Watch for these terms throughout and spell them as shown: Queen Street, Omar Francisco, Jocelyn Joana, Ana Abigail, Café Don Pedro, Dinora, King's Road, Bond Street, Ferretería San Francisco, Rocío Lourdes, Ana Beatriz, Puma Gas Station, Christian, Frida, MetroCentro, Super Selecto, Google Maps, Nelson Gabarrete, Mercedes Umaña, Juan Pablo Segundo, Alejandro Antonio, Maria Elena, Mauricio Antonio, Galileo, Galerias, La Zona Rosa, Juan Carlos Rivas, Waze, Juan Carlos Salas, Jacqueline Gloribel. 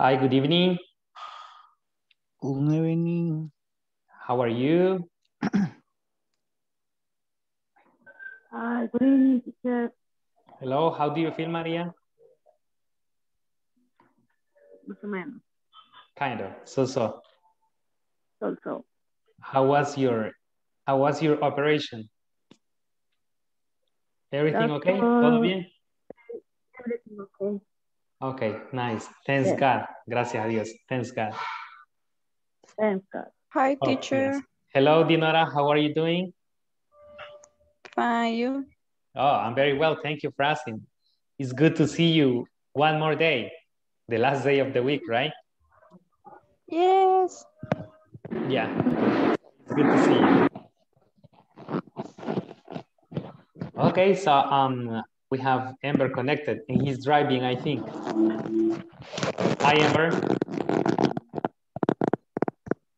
Hi, good evening. Good evening. How are you? Hi, good evening, teacher. Hello, how do you feel, Maria? Kind of, so-so. So-so. How was your operation? Everything okay? Todo bien? Everything okay. Okay, nice. Thanks, yes. God. Gracias a Dios. Thanks, God. Thanks, God. Hi, teacher. Yes. Hello, Dinora. How are you doing? Fine, you? Oh, I'm very well. Thank you for asking. It's good to see you one more day. The last day of the week, right? Yes. Yeah. It's good to see you. Okay, so we have Amber connected and he's driving, I think. Hi, Amber.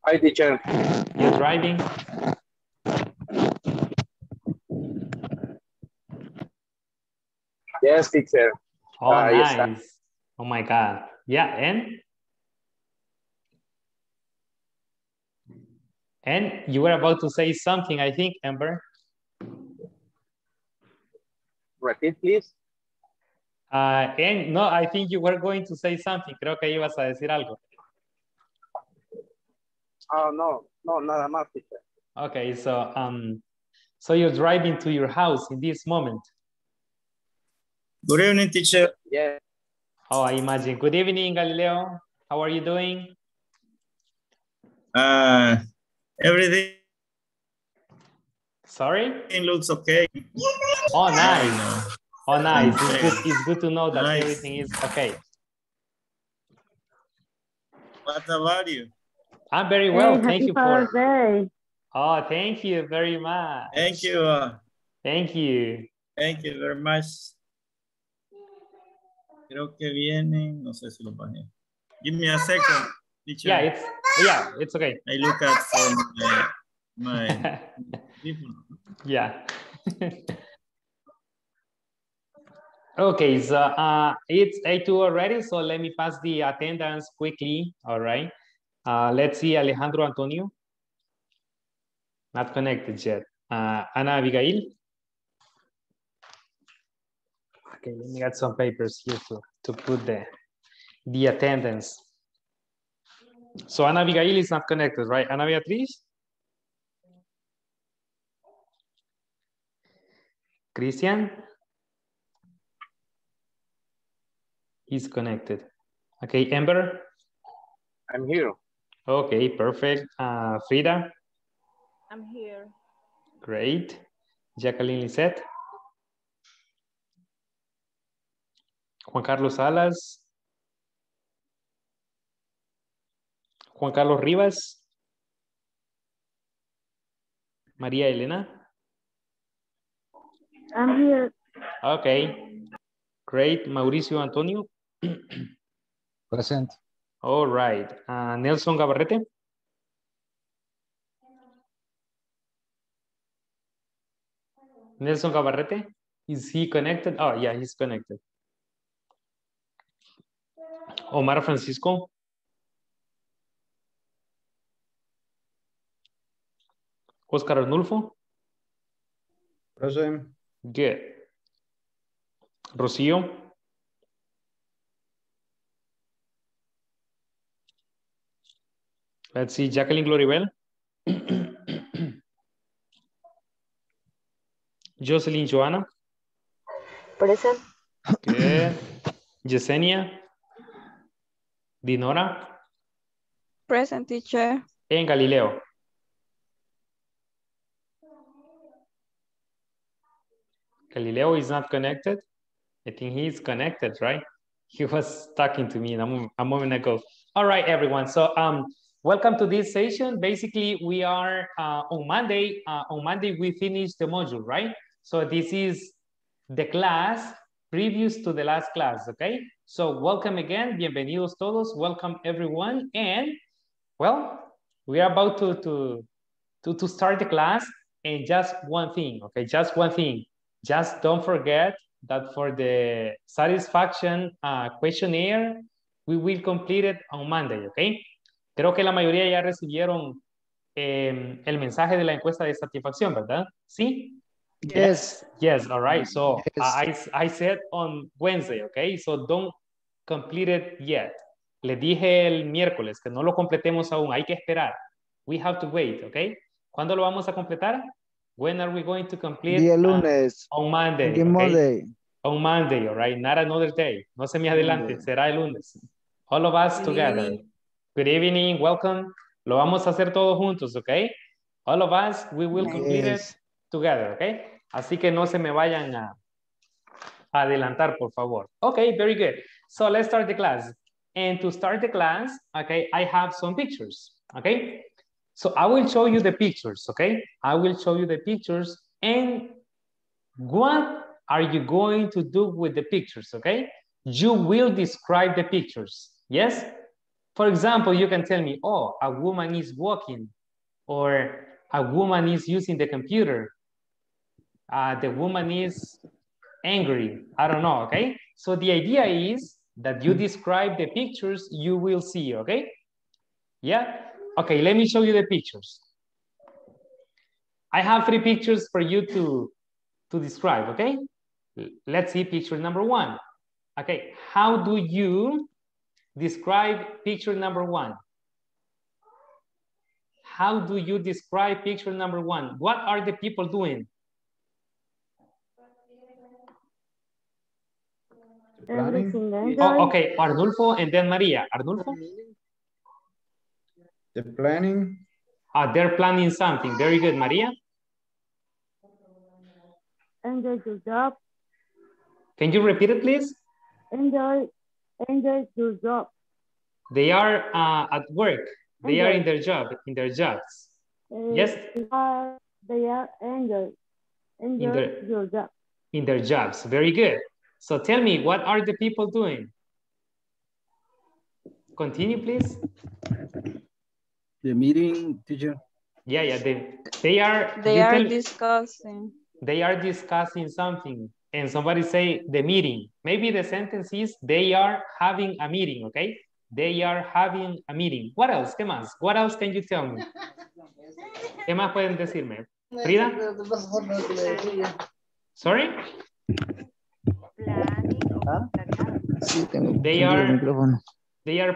Hi, teacher. You're driving? Yes, teacher. Oh, nice. Yes, oh my God. Yeah, and you were about to say something, I think, Amber. Repeat, please. And no, I think you were going to say something. Creo que ibas a decir algo. Oh, no, nada más, teacher. Okay, so so you're driving to your house in this moment. Good evening, teacher. Yeah. Oh, I imagine. Good evening, Galileo. How are you doing? Everything. Sorry? Everything looks okay. Oh, nice. Oh, nice. It's good to know that nice. Everything is okay. What about you? I'm very well. Hey, thank you for... Day. Oh, thank you very much. Thank you. Thank you. Thank you very much. Creo que vienen, no sé si lo bajé. Give me a second, teacher. Yeah, it's okay. I look at my people. Yeah. Okay, so it's A2 already, so let me pass the attendance quickly. All right. Let's see, Alejandro Antonio. Not connected yet. Ana Abigail. Okay, let me get some papers here to put the attendance. So Ana Abigail is not connected, right? Ana Beatriz? Christian? He's connected. Okay, Amber? I'm here. Okay, perfect. Frida? I'm here. Great. Jacqueline Lisette? Juan Carlos Salas. Juan Carlos Rivas. Maria Elena. I'm here. Okay. Great. Mauricio Antonio. Present. All right. Nelson Gabarrete. Nelson Gabarrete. Is he connected? Oh, yeah, he's connected. Omar Francisco. Oscar Arnulfo. Present. Good. Rocío. Let's see, Jacqueline Gloribel. Jocelyn Joana. Present. Good. Yesenia. Dinora. Present, teacher. And Galileo. Galileo is not connected. I think he is connected, right? He was talking to me a moment ago. All right, everyone. So welcome to this session. Basically, we are on Monday. On Monday, we finished the module, right? So this is the class previous to the last class, okay? So welcome again, bienvenidos todos, welcome everyone. And well, we are about to start the class and just one thing, okay? Just one thing. Just don't forget that for the satisfaction questionnaire, We will complete it on Monday, ¿ok? Creo que la mayoría ya recibieron el mensaje de la encuesta de satisfacción, ¿verdad? ¿Sí? Yes. Yes, all right. So yes. I said on Wednesday, ¿ok? So don't complete it yet. Le dije el miércoles que no lo completemos aún. Hay que esperar. We have to wait, ¿ok? ¿Cuándo lo vamos a completar? When are we going to complete? Día lunes. On Monday. Okay? Monday. On Monday, all right? Not another day. No se me adelante. Será el lunes. All of us together. Good evening. Welcome. Lo vamos a hacer todos juntos, ¿ok? All of us, we will complete it together, ¿ok? Así que no se me vayan a adelantar, por favor. Okay, very good. So let's start the class. And to start the class, okay, I have some pictures, okay? So I will show you the pictures, okay? I will show you the pictures and what are you going to do with the pictures, okay? You will describe the pictures, yes? For example, you can tell me, oh, a woman is walking, or a woman is using the computer. The woman is angry, I don't know, okay? So the idea is that you describe the pictures you will see, okay? Yeah? Okay, let me show you the pictures. I have three pictures for you to describe, okay? Let's see picture number one. Okay, how do you describe picture number one? How do you describe picture number one? What are the people doing? Oh, okay, Arnulfo and then Maria. Arnulfo? The planning. They're planning something. Very good, Maria. Enjoy your job. Can you repeat it, please? Enjoy your job. They are at work. They are in their job, in their jobs. Yes? They are enjoy your job. In their jobs. Very good. So tell me, what are the people doing? Continue, please. The meeting, teacher. Yeah, yeah. They are discussing. They are discussing something. And somebody say the meeting. Maybe the sentence is they are having a meeting, okay? They are having a meeting. What else? ¿Qué más? What else can you tell me? ¿Qué más pueden decirme? Frida? Sorry? They are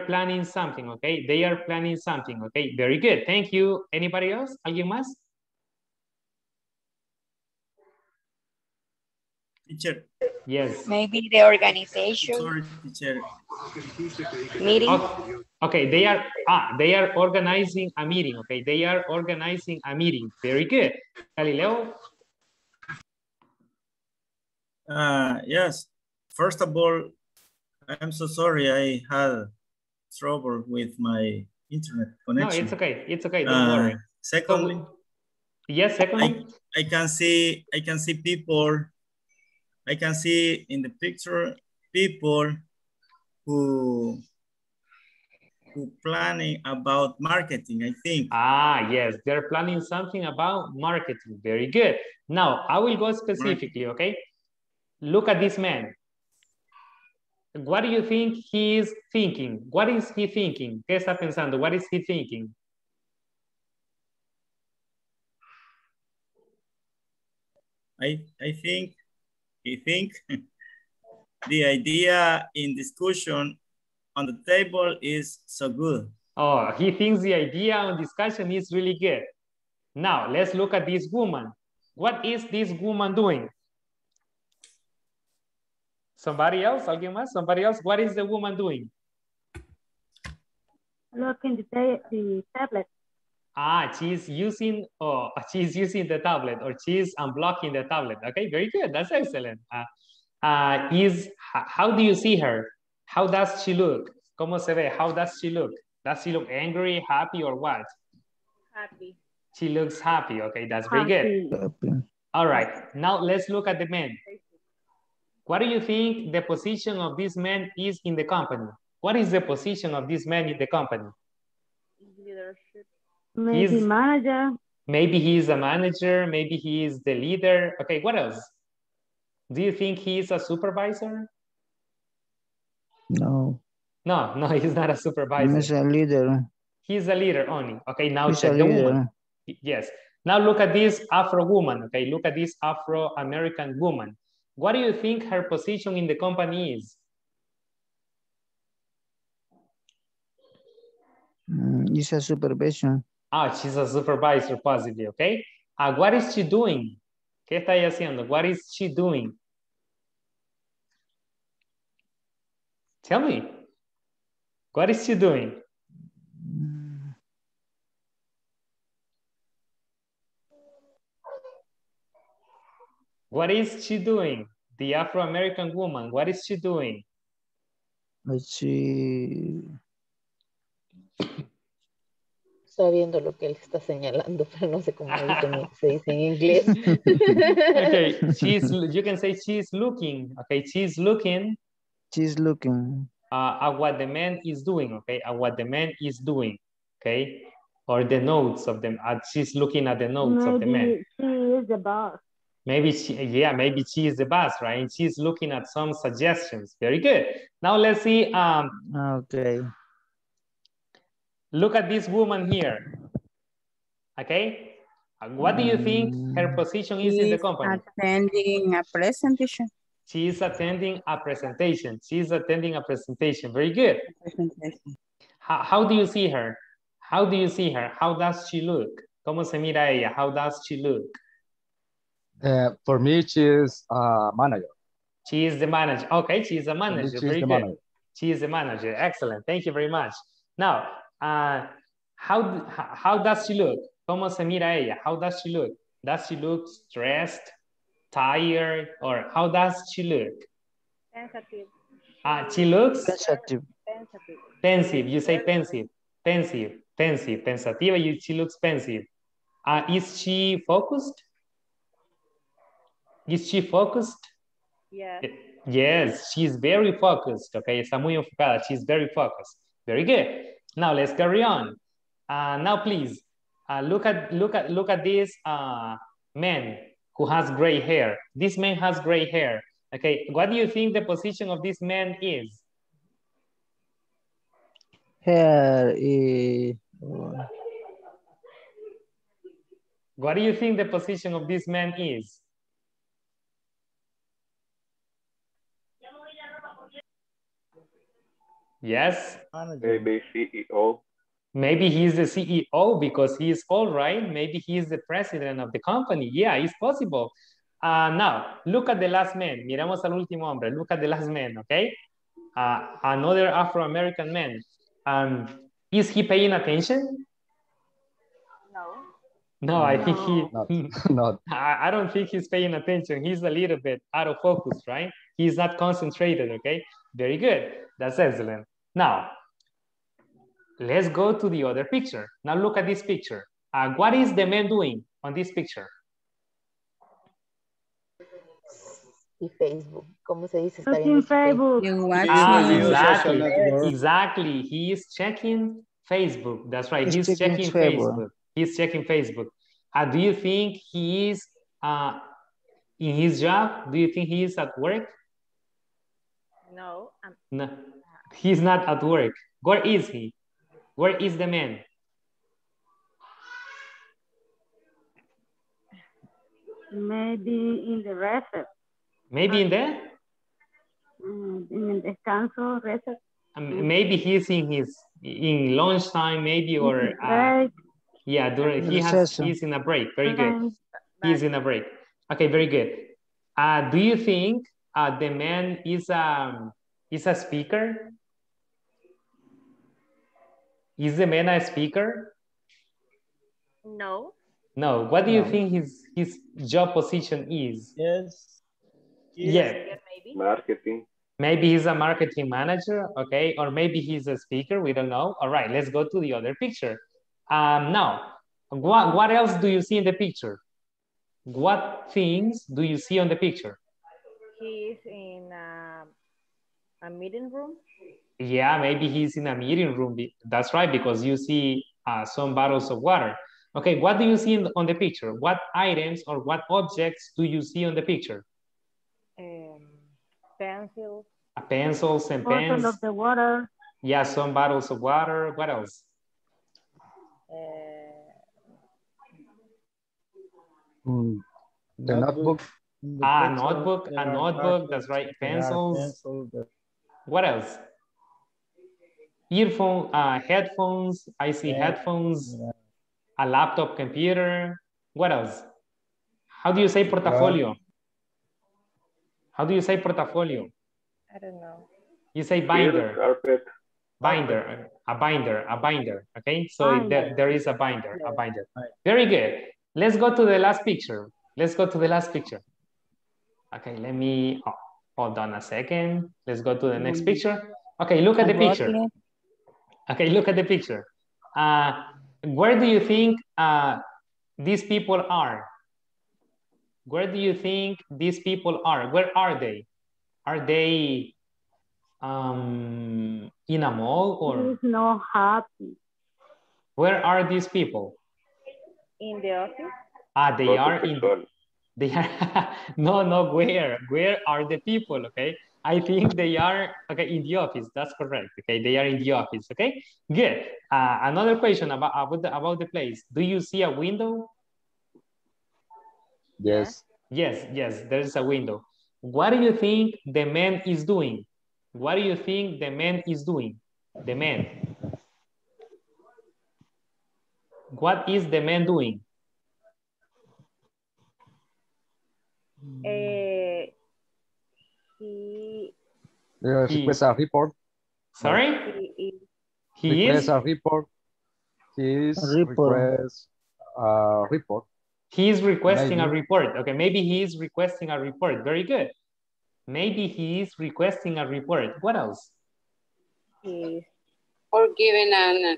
planning something, okay? They are planning something, okay? Very good. Thank you. Anybody else? ¿Alguien más? Teacher. Yes. Maybe the organization. Sorry, teacher. Meeting. Okay, they are organizing a meeting, okay? They are organizing a meeting. Very good. Galileo? Yes. First of all, I'm so sorry. I had trouble with my internet connection. No, it's okay. It's okay. Don't worry. Secondly, secondly, I can see people. I can see in the picture people who planning about marketing, I think. Ah, yes, they're planning something about marketing. Very good. Now, I will go specifically, okay? Look at this man. What do you think he is thinking? What is he thinking? ¿Qué está pensando? What is he thinking? I think he thinks the idea in discussion on the table is so good. Oh, he thinks the idea on discussion is really good. Now, let's look at this woman. What is this woman doing? Somebody else? Alguien más? Somebody else? What is the woman doing? Looking at the tablet. Ah, she's using the tablet, or she's unblocking the tablet. Okay, very good. That's excellent. How do you see her? How does she look? ¿Cómo se ve? How does she look? Does she look angry, happy, or what? Happy. She looks happy. Okay, that's very good. Happy. All right. Now let's look at the men. What do you think the position of this man is in the company? What is the position of this man in the company? Leadership. Maybe manager. Maybe he is a manager. Maybe he is the leader. Okay, what else? Do you think he is a supervisor? No. No, no, he's not a supervisor. He's a leader. He's a leader only. Okay, now check the woman. Yes. Now look at this Afro woman. Okay, look at this Afro-American woman. What do you think her position in the company is? She's a supervisor. Ah, she's a supervisor, possibly. Okay. What is she doing? ¿Qué está ella haciendo? What is she doing? Tell me. What is she doing? What is she doing? The Afro-American woman, what is she doing? Está viendo lo que él está señalando, pero no sé cómo se dice en inglés. Okay, you can say she's looking. Okay, she's looking. She's looking. At what the man is doing, okay? At what the man is doing, okay? Or the notes of them. She's looking at the notes of the man. She is the boss. Maybe she, yeah, maybe she is the boss, right? And she's looking at some suggestions. Very good. Now let's see. Okay. Look at this woman here. Okay. What do you think her position is in the company? Attending a presentation. She is attending a presentation. She is attending a presentation. Very good. How do you see her? How do you see her? How does she look? ¿Cómo se mira ella? How does she look? For me, she is a manager. She is the manager. Okay, she is a manager. Very good. Manager. She is the manager. Excellent. Thank you very much. Now, how does she look? ¿Cómo se mira ella? How does she look? Does she look stressed? Tired, or how does she look? Pensative. She looks? Pensative. Pensive, you say pensive. Pensive, pensive, pensativa, she looks pensive. Is she focused? Is she focused? Yes. Yes, she's very focused, okay? Está muy enfocada, she's very focused. Very good. Now let's carry on. Now please, look at this man who has gray hair. This man has gray hair. Okay, what do you think the position of this man is? Hair is... What do you think the position of this man is? Yes? Maybe CEO. Maybe he's the CEO because he is all right. Maybe he is the president of the company. Yeah, it's possible. Now, look at the last man. Miramos al último hombre. Look at the last man, okay? Another Afro-American man. Is he paying attention? No. No, I think he... Not. I don't think he's paying attention. He's a little bit out of focus, right? He's not concentrated, okay? Very good. That's excellent. Now, let's go to the other picture. Now look at this picture. What is the man doing on this picture? Facebook. ¿Cómo se dice? Checking Facebook. Exactly. Exactly. He is checking Facebook. That's right. He's checking Facebook. He's checking Facebook. Do you think he is in his job? Do you think he is at work? No. No. He's not at work. Where is he? Where is the man? Maybe in the recess. Maybe in the? In the descanso, recess. Maybe he's in his lunchtime, maybe or yeah, during he's in a break. Very good. He's in a break. Okay, very good. Do you think the man is a speaker? Is the man a speaker? No. No. What do you think his job position is? Yes. Yeah. Maybe. Marketing. Maybe he's a marketing manager, okay? Or maybe he's a speaker, we don't know. All right, let's go to the other picture. Now, what else do you see in the picture? What things do you see on the picture? He is in a meeting room. Yeah, maybe he's in a meeting room. That's right, because you see some bottles of water. Okay, what do you see on the picture? What items or what objects do you see on the picture? Pencils. Pencils and pens. Bottle of the water. Yeah, some bottles of water. What else? The notebook. Ah, notebook. A notebook. That's right. Pencils. What else? Earphone, headphones. I see headphones. A laptop computer. What else? How do you say portafolio? How do you say portafolio? I don't know. You say binder. Binder. A binder. A binder. Okay. So there is a binder. A binder. Very good. Let's go to the last picture. Let's go to the last picture. Okay, let me hold on a second. Let's go to the next picture. Okay, look at the picture. Okay, look at the picture. Where do you think these people are? Where do you think these people are? Where are they? Are they in a mall or? He's not happy. Where are these people? In the office? Ah, they are in. They are no. Where? Where are the people? Okay, I think they are in the office. That's correct. Okay, they are in the office. Okay, good. Another question about the place. Do you see a window? Yes. Yes. There is a window. What do you think the man is doing? What do you think the man is doing? The man. What is the man doing? He requests a report. Sorry? He requests a report. He is requesting a report. Okay, maybe he is requesting a report. Very good. Maybe he is requesting a report. What else? Or giving an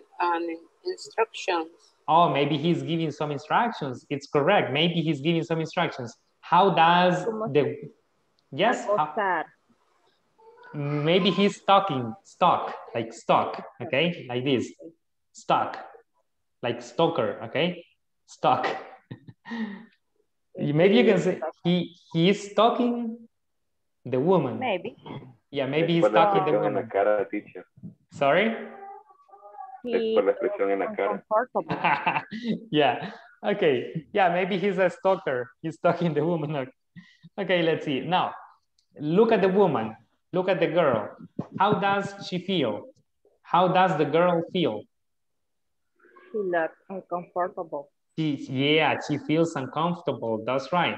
instructions. Oh, maybe he's giving some instructions. It's correct. Maybe he's giving some instructions. How does the... Yes? How... Maybe he's talking. Stock. Like stock. Okay? Like this. Stock. Like stalker. Okay? Stock. Maybe you can say he is stalking the woman. Maybe. Yeah, maybe he's stalking the woman. Sorry? Yeah. Okay. Yeah, maybe he's a stalker. He's stalking the woman. Okay, let's see. Now, look at the woman. Look at the girl. How does she feel? How does the girl feel? She looks uncomfortable. She feels uncomfortable. That's right.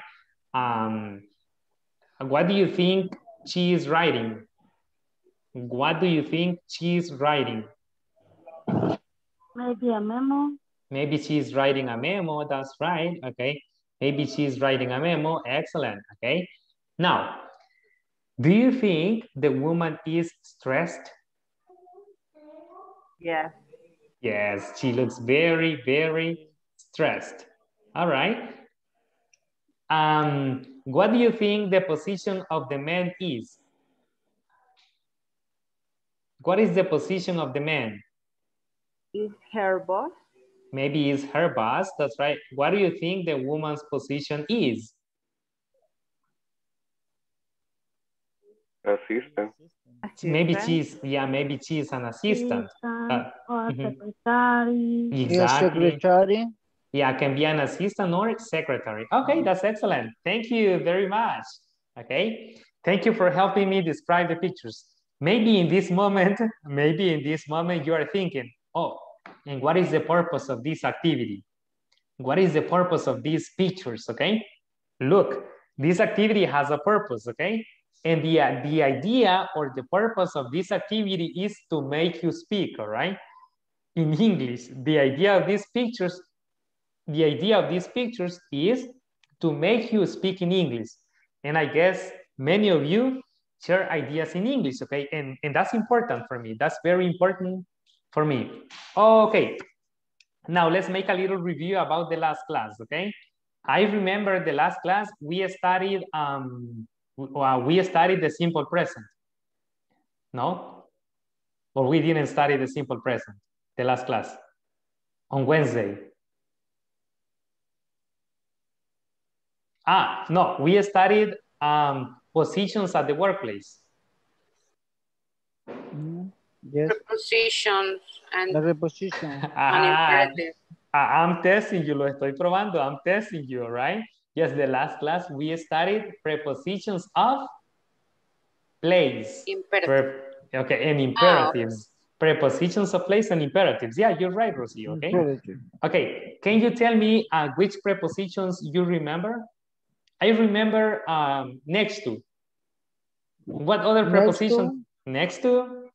What do you think she is writing? What do you think she is writing? Maybe a memo. Maybe she's writing a memo. That's right. Okay. Maybe she's writing a memo. Excellent. Okay. Now, do you think the woman is stressed? Yes. Yes. She looks very, very stressed. All right. What do you think the position of the man is? What is the position of the man? Is her boss? Maybe is her boss. That's right. What do you think the woman's position is? Assistant. Maybe she's Maybe she's an assistant. Or secretary. Exactly. Secretary. Yeah, can be an assistant or secretary. Okay, that's excellent. Thank you very much. Okay, thank you for helping me describe the pictures. Maybe in this moment, you are thinking, oh, and what is the purpose of this activity? What is the purpose of these pictures, okay? Look, this activity has a purpose, okay? And the idea or the purpose of this activity is to make you speak, all right? In English, the idea of these pictures is to make you speak in English. And I guess many of you share ideas in English, okay? And that's important for me. That's very important for me. Okay, now let's make a little review about the last class, okay? I remember the last class, we studied the simple present, no? Or we didn't study the simple present, the last class, on Wednesday. Ah, no, we studied positions at the workplace. Yes. Prepositions and the preposition. Imperative. I'm testing you, lo estoy probando. I'm testing you, right? Yes, the last class we studied prepositions of place. Imperative. Okay, and imperatives. Prepositions of place and imperatives. Yeah, you're right, Rosie, okay? Imperative. Okay, can you tell me which prepositions you remember? I remember next to. What other preposition? Next to?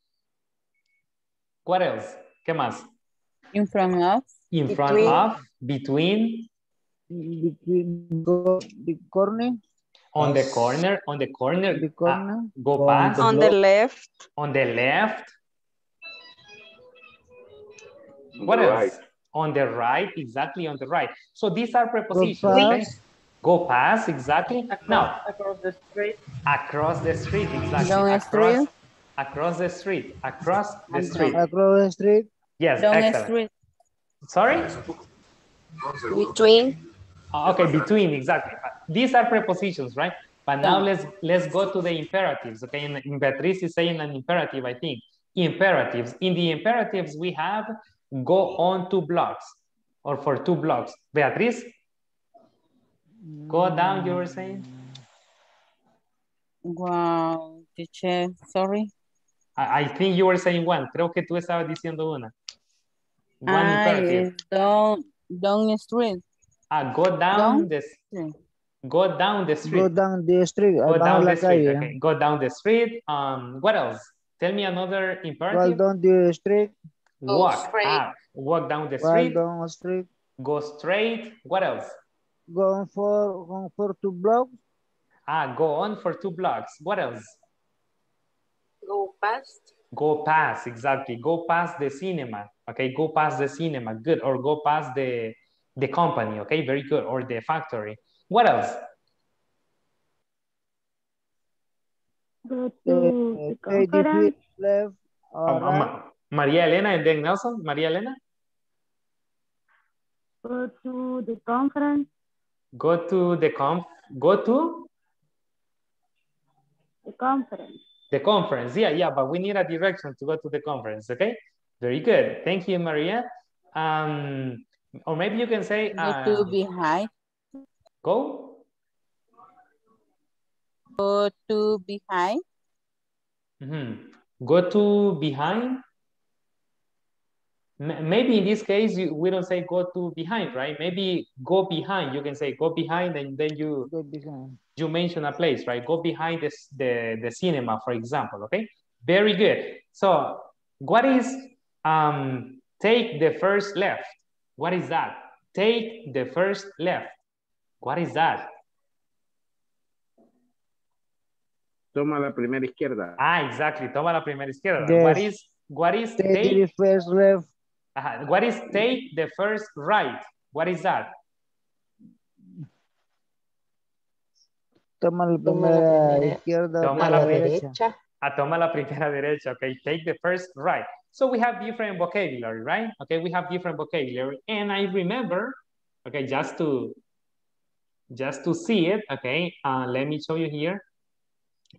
What else? ¿Qué más? In front of. In front between. Of. Between. Between the corner. On the corner. On the corner. The corner. Go past. On the left. On the left. What else? Right. On the right, exactly, on the right. So these are prepositions. Go past, okay? Go past, exactly. Across, now, across the street. Across the street, exactly. Down across, street. Across the street. Across the street. Across the street. Yes, down excellent. Street. Sorry? Between. Oh, okay, between, exactly. These are prepositions, right? But now let's go to the imperatives, okay? And Beatriz is saying an imperative, I think. Imperatives. In the imperatives, we have... Go on 2 blocks or for 2 blocks. Beatriz, go down, you were saying? Wow, teacher, sorry. I think you were saying one. Creo que tú estabas diciendo una. One imperative. Down the street. Go down the street. Go down the street. Go down the street. Go down the street. Okay. Go down the street. What else? Tell me another imperative. Go down the street. Walk up, walk down the street. Down the street. Go straight. What else? Go on for 2 blocks. Go on for 2 blocks. What else? Go past. Go past, exactly. Go past the cinema. Okay, go past the cinema. Good. Or go past the company. Okay, very good. Or the factory. What else? Go to the conference. Left or right. Maria Elena and then Nelson. Maria Elena? Go to the conference. Go to the go to? The conference. The conference, yeah, but we need a direction to go to the conference, okay? Very good. Thank you, Maria. Or maybe you can say... Go to behind. Go? Go to behind. Mm-hmm. Go to behind. Maybe in this case, we don't say go to behind, right? Maybe go behind. You can say go behind and then you mention a place, right? Go behind the cinema, for example, okay? Very good. So what is take the first left? What is that? Take the first left. What is that? Toma la primera izquierda. Exactly. Toma la primera izquierda. Yes. What is take the first left? What is take the first right? What is that? Toma la primera izquierda. Toma la derecha. Toma la primera derecha. Okay, take the first right. So we have different vocabulary, right? Okay, we have different vocabulary. And I remember, okay, just to see it, okay, let me show you here.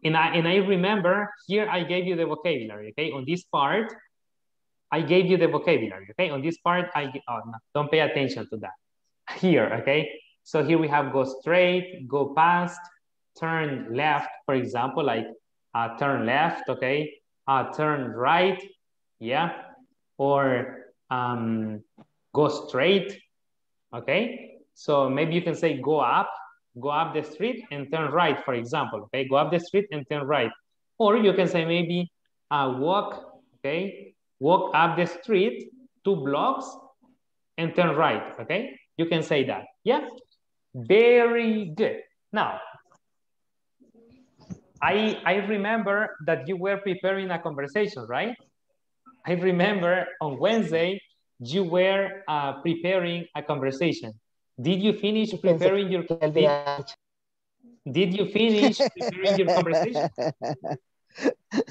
And I remember here I gave you the vocabulary, okay? On this part, I gave you the vocabulary, okay? On this part, no, don't pay attention to that. Here, okay? So here we have go straight, go past, turn left, for example, like turn left, okay? Turn right, yeah? Or go straight, okay? So maybe you can say go up the street and turn right, for example, okay? Go up the street and turn right. Or you can say maybe walk, okay? Walk up the street 2 blocks and turn right, okay? You can say that, yeah? Very good. Now, I remember that you were preparing a conversation, right? I remember on Wednesday, you were preparing a conversation. Did you finish preparing your conversation? Did you finish preparing your conversation?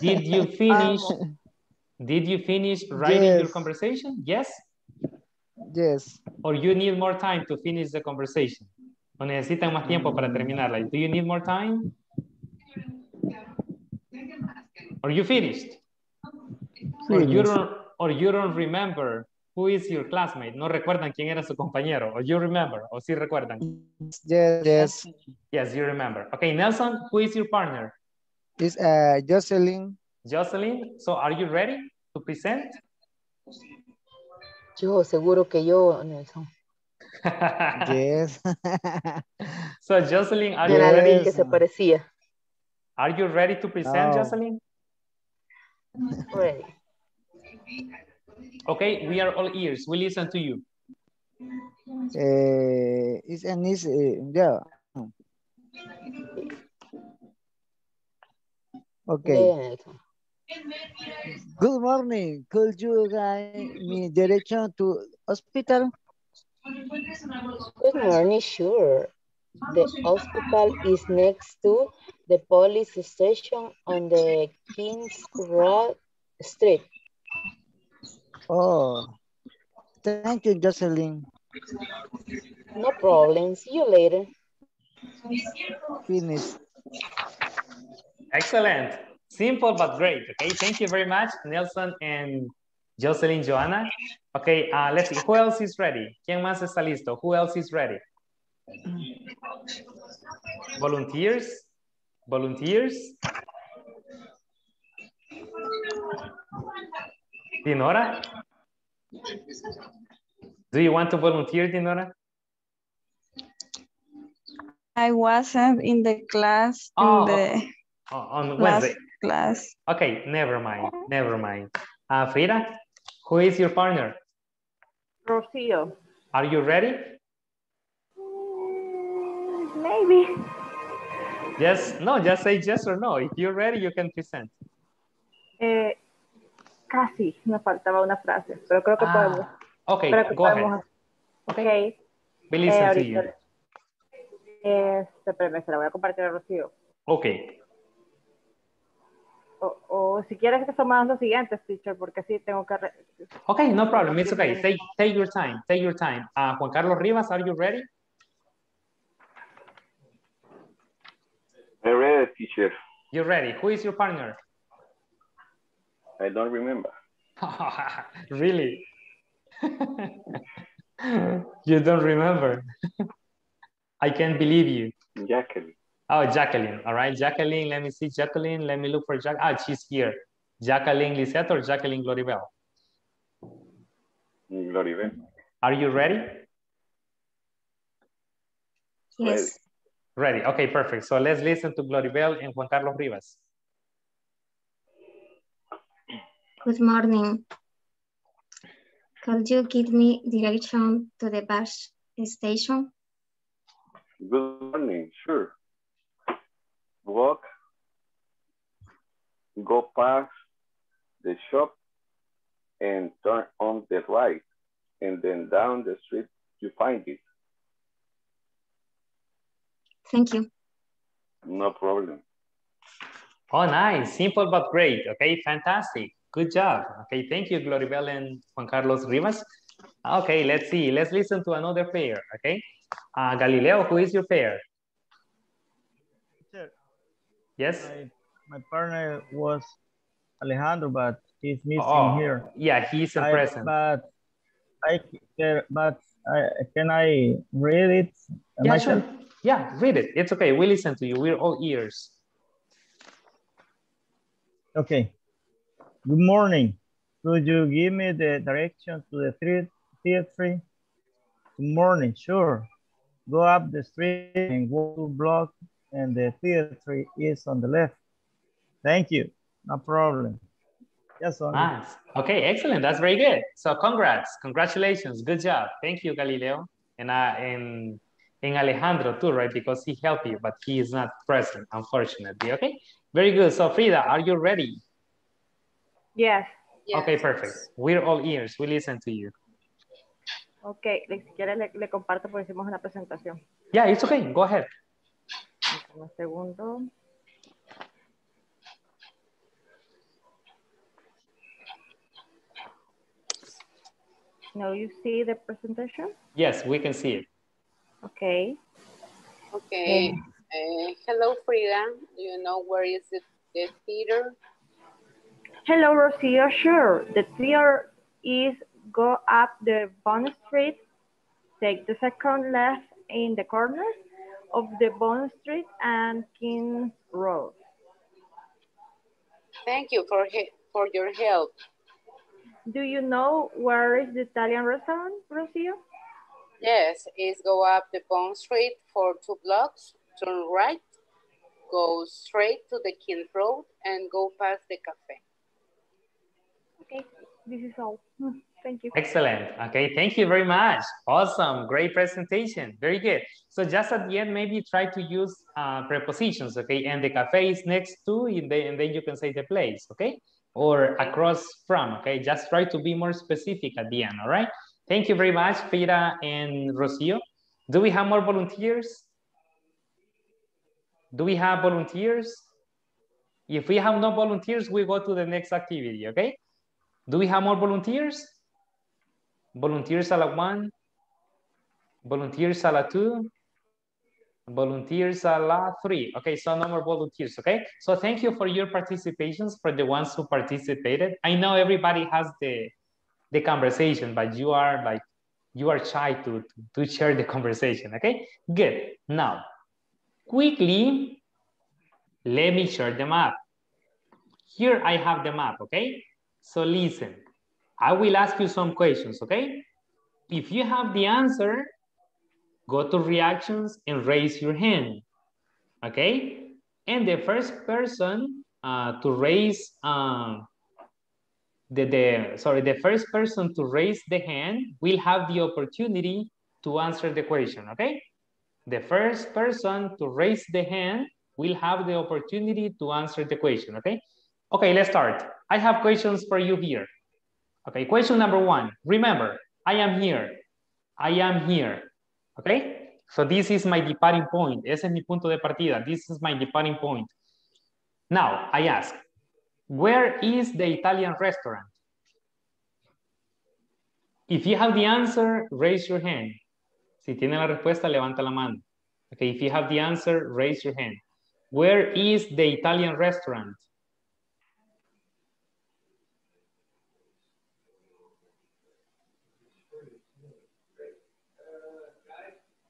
Did you finish writing your conversation? Yes? Yes. Or you need more time to finish the conversation? ¿O necesitan más tiempo para terminarla? Do you need more time? Or you finished? Or you don't remember who is your classmate. No recuerdan quién era su compañero. Or you remember. O sí recuerdan. Yes, you remember. Okay, Nelson, who is your partner? It's Jocelyn. Jocelyn, so are you ready to present? Yo, seguro que yo, Nelson. Yes. So Jocelyn, are you ready? Que se parecía. Are you ready to present, Jocelyn? Ready. Okay, we are all ears. We listen to you. It's an easy, yeah. Okay. Good morning. Could you guide me direction to hospital? Good morning, sure. The hospital is next to the police station on the King's Road Street. Oh, thank you, Jocelyn. No problem. See you later. Finish. Excellent. Simple but great. Okay, thank you very much, Nelson and Jocelyn Joana. Okay, let's see. Who else is ready? ¿Quién más está listo? Who else is ready? Volunteers? Volunteers? Dinora? Do you want to volunteer, Dinora? I wasn't in the class on Wednesday class. Okay, never mind. Never mind. Frida, who is your partner? Rocío. Are you ready? Maybe. Yes, no, just say yes or no. If you're ready, you can present. Casi, me faltaba una frase, pero creo que podemos. Okay, go ahead. Okay. We listen to you. Se la voy a compartir a Rocío. Okay. O si quieres que tomamos los siguientes, teacher, porque sí tengo que... Okay, no problem, it's okay. Take your time, take your time. Juan Carlos Rivas, are you ready? I'm ready, teacher. You're ready. Who is your partner? I don't remember. Really? You don't remember? I can't believe you. Jacqueline. Oh, Jacqueline. All right, Jacqueline. Let me see Jacqueline. Let me look for Jacqueline. Ah, she's here. Jacqueline Lisette or Jacqueline Gloribel? Gloribel. Are you ready? Yes. Ready. Okay, perfect. So let's listen to Gloribel and Juan Carlos Rivas. Good morning. Could you give me direction to the bus station? Good morning, sure. Walk, go past the shop and turn on the right and then down the street you find it. Thank you. No problem. Oh, nice. Simple but great. Okay, fantastic. Good job. Okay, thank you, Gloribel and Juan Carlos Rivas. Okay, let's see. Let's listen to another pair, okay? Galileo, who is your pair? Yes? My partner was Alejandro, but he's missing here. Yeah, he's present. But can I read it? Yeah, sure. Yeah, read it. It's okay. We listen to you. We're all ears. Okay. Good morning. Could you give me the direction to the theater? Good morning, sure. Go up the street and go to block and the theater is on the left. Thank you. No problem. Yes, nice. Okay, excellent. That's very good. So congrats. Congratulations. Good job. Thank you, Galileo. And Alejandro too, right? Because he helped you, but he is not present, unfortunately. Okay, very good. So Frida, are you ready? Yes. Okay, perfect. We're all ears. We listen to you. Okay, si quieres le comparto porque hicimos una presentación. Yeah, it's okay. Go ahead. Un segundo. Now you see the presentation? Yes, we can see it. Okay. Okay. Hello, Frida. Do you know where is the theater? Hello, Rocío. Sure. The clear is go up the Bond Street, take the second left in the corner of the Bond Street and King's Road. Thank you for your help. Do you know where is the Italian restaurant, Rocío? Yes, it's go up the Bond Street for 2 blocks, turn right, go straight to the King's Road and go past the cafe. Okay, this is all. Thank you. Excellent. Okay, thank you very much. Awesome. Great presentation. Very good. So just at the end, maybe try to use prepositions, okay? And the cafe is next to, and then you can say the place, okay? Or across from, okay? Just try to be more specific at the end, all right? Thank you very much, Frida and Rocío. Do we have more volunteers? Do we have volunteers? If we have no volunteers, we go to the next activity, okay? Do we have more volunteers? Volunteers a la 1, volunteers a la 2, volunteers a la 3. Okay, so no more volunteers, okay? So thank you for your participations, for the ones who participated. I know everybody has the conversation, but you are like, you are shy to share the conversation, okay? Good, now, quickly, let me share the map. Here I have the map, okay? So listen. I will ask you some questions, okay? If you have the answer, go to reactions and raise your hand, okay? And the first person to raise the hand will have the opportunity to answer the question, okay? The first person to raise the hand will have the opportunity to answer the question, okay? Okay, let's start. I have questions for you here. Okay, question number 1. Remember, I am here. I am here. Okay? So this is my departing point. Ese es mi punto de partida. This is my departing point. Now, I ask, where is the Italian restaurant? If you have the answer, raise your hand. Si tiene la respuesta, levanta la mano. Okay, if you have the answer, raise your hand. Where is the Italian restaurant?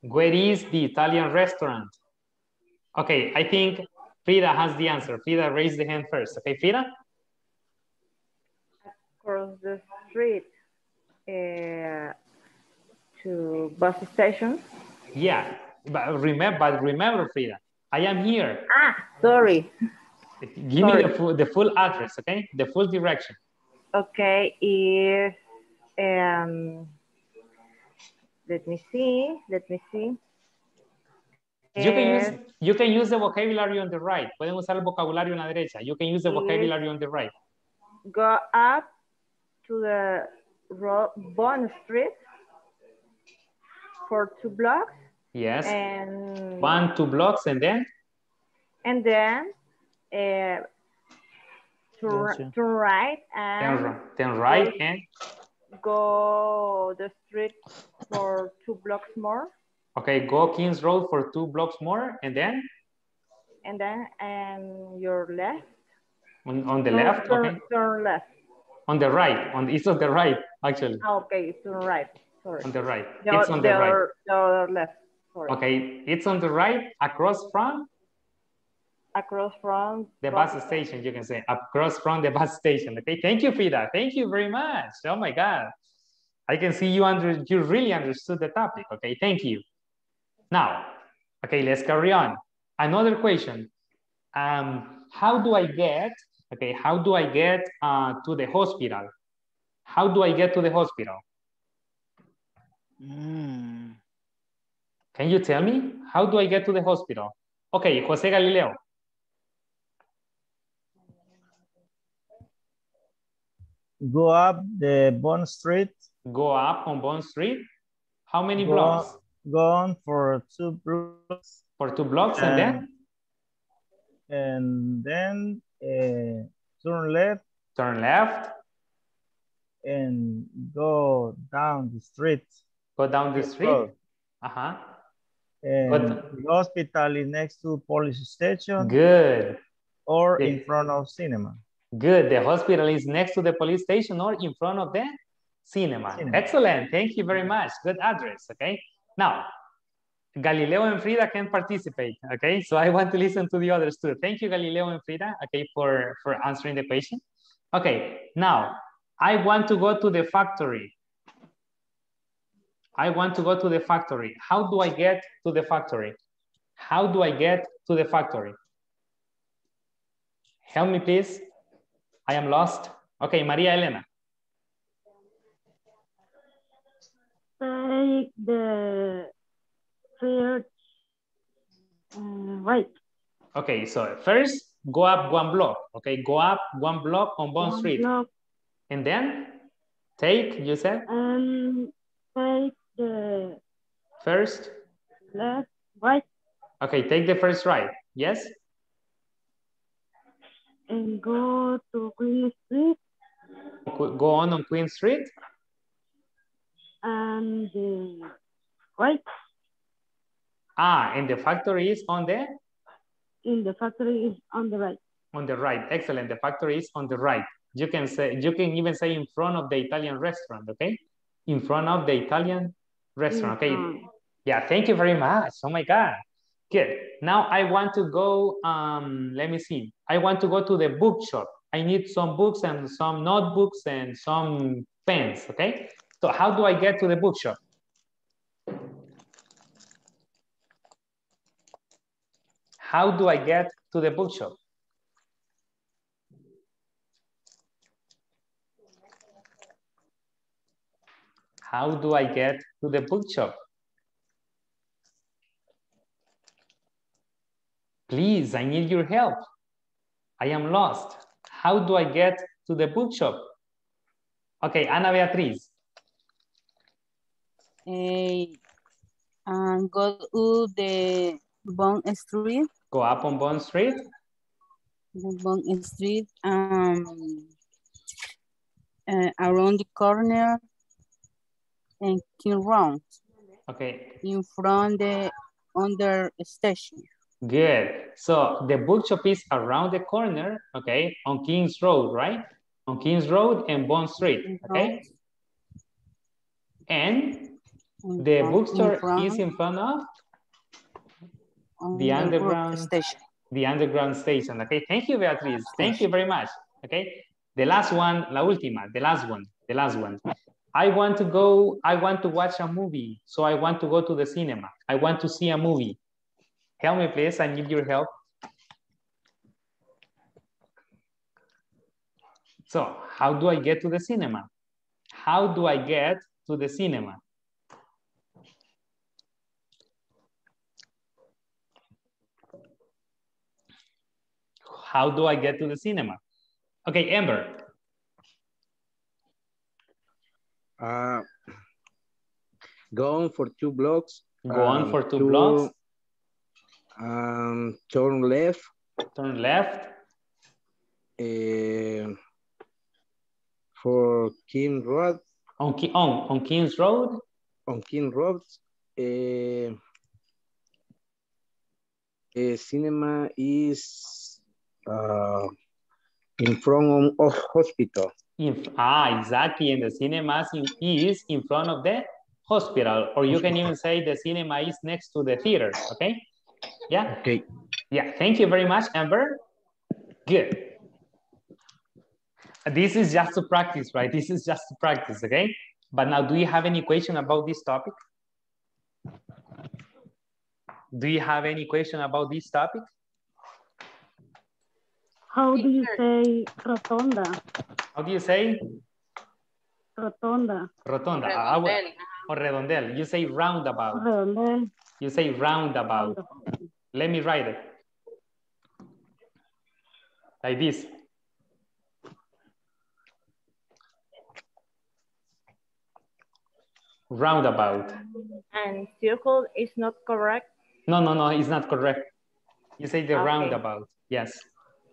Where is the Italian restaurant? Okay, I think Frida has the answer. Frida, raise the hand first. Okay, Frida? Across the street to bus station. Yeah, but remember, Frida, I am here. Ah, sorry. Give me the full address, okay? The full direction. Okay, is... Let me see. You can use the vocabulary on the right. Pueden usar el vocabulario en la derecha. You can use the vocabulary on the right. Go up to the Bond Street for 2 blocks. Yes. And 1, 2 blocks, and then? And then turn right and go the street for 2 blocks more. Okay, go King's Road for 2 blocks more, and then? And then your left. On the left? Okay. Turn left. On the right. It's on the right, actually. Okay, it's on the right. Sorry. On the right. It's on the right. The left. Sorry. Okay, it's on the right, across from? Across from the bus station, you can say, across from the bus station. Okay, thank you, Frida. Thank you very much. Oh my God. I can see you really understood the topic. Okay, thank you. Now, okay, let's carry on. Another question. How do I get to the hospital? How do I get to the hospital? Can you tell me? How do I get to the hospital? Okay, Jose Galileo. Go up the Bond Street. Go up on Bond Street. How many blocks? Go on for 2 blocks. For 2 blocks and then turn left. Turn left. And go down the street. Go down the street. Uh-huh. The hospital is next to police station. Good. Or in front of cinema. Good. The hospital is next to the police station or in front of the cinema. Excellent. Thank you very much. Good address. Okay. Now, Galileo and Frida can participate. Okay. So I want to listen to the others too. Thank you, Galileo and Frida. Okay. For answering the question. Okay. Now, I want to go to the factory. I want to go to the factory. How do I get to the factory? How do I get to the factory? Help me, please. I am lost. Okay, Maria Elena. Take the first right. Okay, so first go up one block. Okay, go up one block on Bond Street. Block. And then take, you said? Take the first left, right. Okay, take the first right. Yes? And go to Queen Street. Go on Queen Street. And the right. Ah, and the factory is on the? In the factory is on the right. On the right, excellent. The factory is on the right. You can say, you can even say in front of the Italian restaurant, okay? In front of the Italian restaurant, okay? Yeah, thank you very much. Oh my God. Good. Now I want to go, let me see. I want to go to the bookshop. I need some books and some notebooks and some pens, okay? So how do I get to the bookshop? How do I get to the bookshop? How do I get to the bookshop? Please, I need your help. I am lost. How do I get to the bookshop? Okay, Ana Beatriz. Go to the Bond Street. Go up on Bond Street. Bond Street, around the corner and King Round. Okay. In front the under station. Good. So the bookshop is around the corner, okay, on King's Road, right? On King's Road and Bond Street, okay? And the bookstore is in front of the underground station. The underground station, okay? Thank you, Beatriz. Thank you very much, okay? The last one, la última, the last one. I want to watch a movie. So I want to go to the cinema. I want to see a movie. Help me, please. I need your help. So, how do I get to the cinema? How do I get to the cinema? How do I get to the cinema? Okay, Amber. Go on for two blocks. Go on for two blocks. Turn left. Turn left. For King Road. On King's Road. On King Road. Cinema is in front of hospital. Exactly. And the cinema is in front of the hospital. Or you can even say the cinema is next to the theater. Okay. Yeah. Okay. Yeah. Thank you very much, Amber. Good. This is just to practice, right? This is just to practice, okay? But now, do you have any question about this topic? Do you have any question about this topic? How do you say rotonda? How do you say? Rotonda. Rotonda. Redondel. Or redondel. You say roundabout. Redondel. You say roundabout. Let me write it. Like this. Roundabout. And circle is not correct? No, it's not correct. You say the roundabout, yes.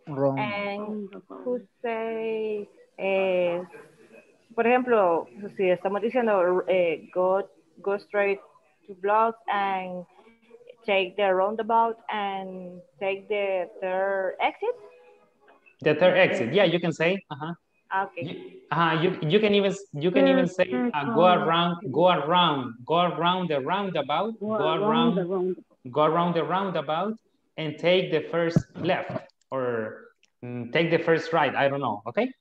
Wrong. And who say, por ejemplo, si estamos diciendo go straight to blocks and take the roundabout and take the third exit? The third exit. Yeah, you can say. Okay. You can even say go around the roundabout, go around the roundabout and take the first left or take the first right. I don't know. Okay.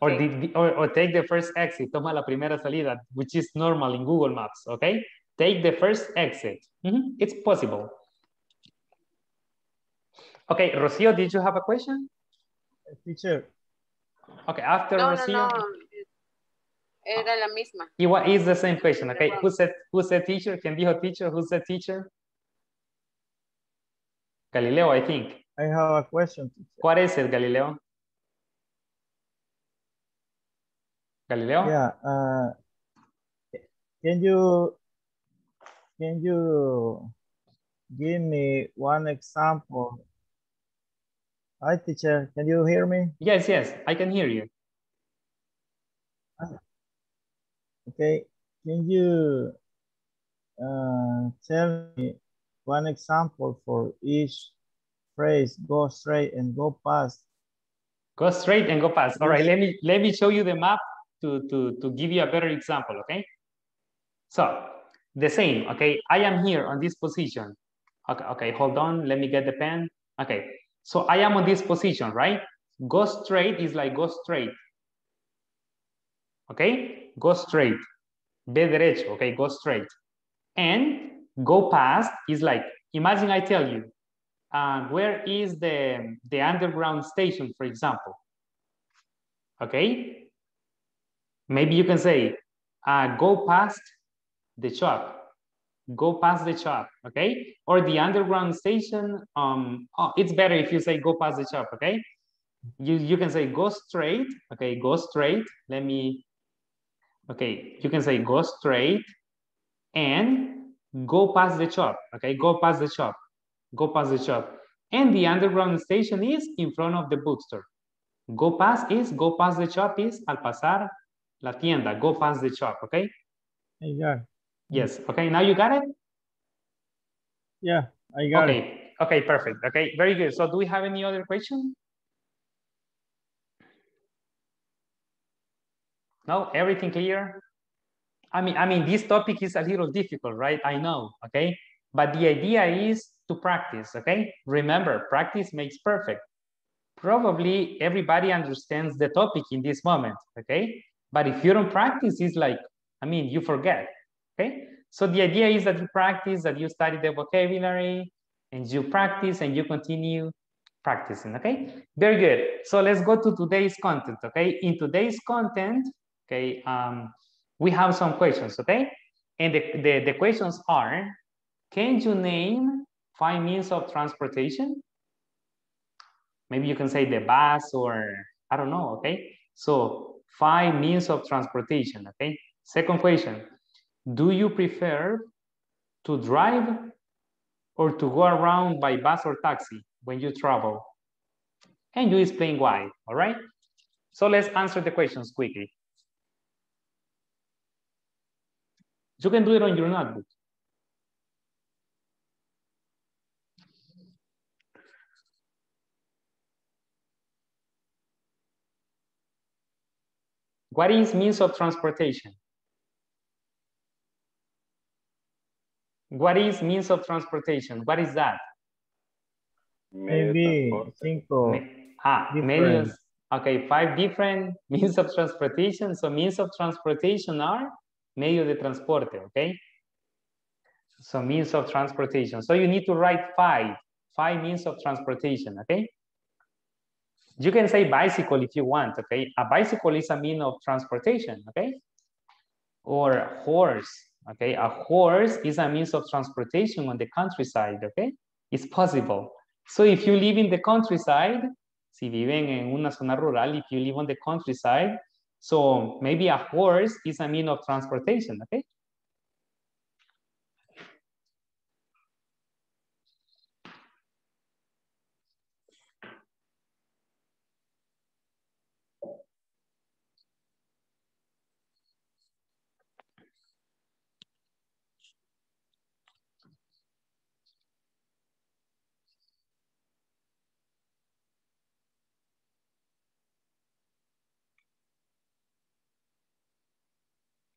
Okay. Or take the first exit. Toma la primera salida, which is normal in Google Maps. Okay. Take the first exit. It's possible. Okay, Rocío, did you have a question? Teacher. Okay, after Rocío. No. Era la misma. It's the same question. Okay, who said teacher? ¿Quién dijo teacher? Who said teacher? Galileo, I think. I have a question. Teacher. What is it, Galileo? Galileo? Yeah. Can you give me one example? Hi, teacher. Can you hear me? Yes, yes. I can hear you. Okay. Can you tell me one example for each phrase? Go straight and go past. Go straight and go past. All right. Let me show you the map to give you a better example. Okay. So the same. Okay. I am here on this position. Okay. Okay. Hold on. Let me get the pen. Okay. So I am on this position, right? Go straight is like go straight. Okay, go straight. Ve derecho, okay, go straight. And go past is like, imagine I tell you, where is the underground station, for example? Okay, maybe you can say, go past the shop. Go past the shop, okay? Or the underground station. It's better if you say go past the shop, okay? You can say go straight, okay? Go straight. You can say go straight and go past the shop, okay? Go past the shop, go past the shop. And the underground station is in front of the bookstore. Go past is, go past the shop is al pasar la tienda, go past the shop, okay? Yeah. Yes. Okay. Now you got it? Yeah, I got it. Okay. Perfect. Okay. Very good. So do we have any other question? No, everything clear? I mean, this topic is a little difficult, right? I know. Okay. But the idea is to practice. Okay. Remember, practice makes perfect. Probably everybody understands the topic in this moment. Okay. But if you don't practice, it's like, you forget. Okay, so the idea is that you practice, that you study the vocabulary, and you practice, and you continue practicing, okay? Very good. So let's go to today's content, okay? In today's content, okay, we have some questions, okay? And the questions are, can you name 5 means of transportation? Maybe you can say the bus or, I don't know, okay? So 5 means of transportation, okay? Second question. Do you prefer to drive or to go around by bus or taxi when you travel? And you explain why, all right? So let's answer the questions quickly. You can do it on your notebook. What is means of transportation? What is means of transportation? What is that? Maybe 5 different means of transportation. So means of transportation are medio de transporte, okay? So means of transportation. So you need to write 5 means of transportation, okay? You can say bicycle if you want, okay? A bicycle is a mean of transportation, okay? Or a horse. Okay, a horse is a means of transportation on the countryside, okay? It's possible. So if you live in the countryside, si viven en una zona rural, if you live on the countryside, so maybe a horse is a means of transportation, okay?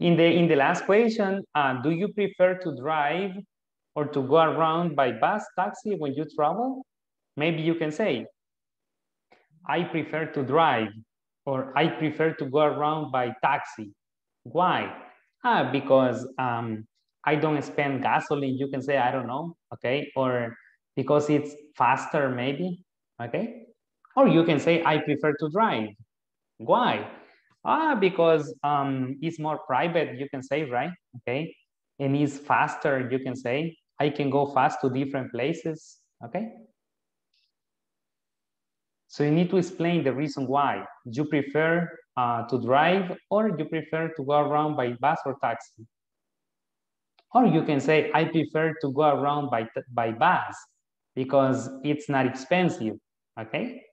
In the last question, do you prefer to drive or to go around by bus, taxi when you travel? Maybe you can say, I prefer to drive, or I prefer to go around by taxi. Why? Because I don't spend gasoline. You can say, I don't know, okay? Or because it's faster maybe, okay? Or you can say, I prefer to drive. Why? Because it's more private, you can say, right? Okay, and it's faster, you can say. I can go fast to different places, okay? So you need to explain the reason why you prefer to drive or you prefer to go around by bus or taxi. Or you can say, I prefer to go around by bus because it's not expensive, okay?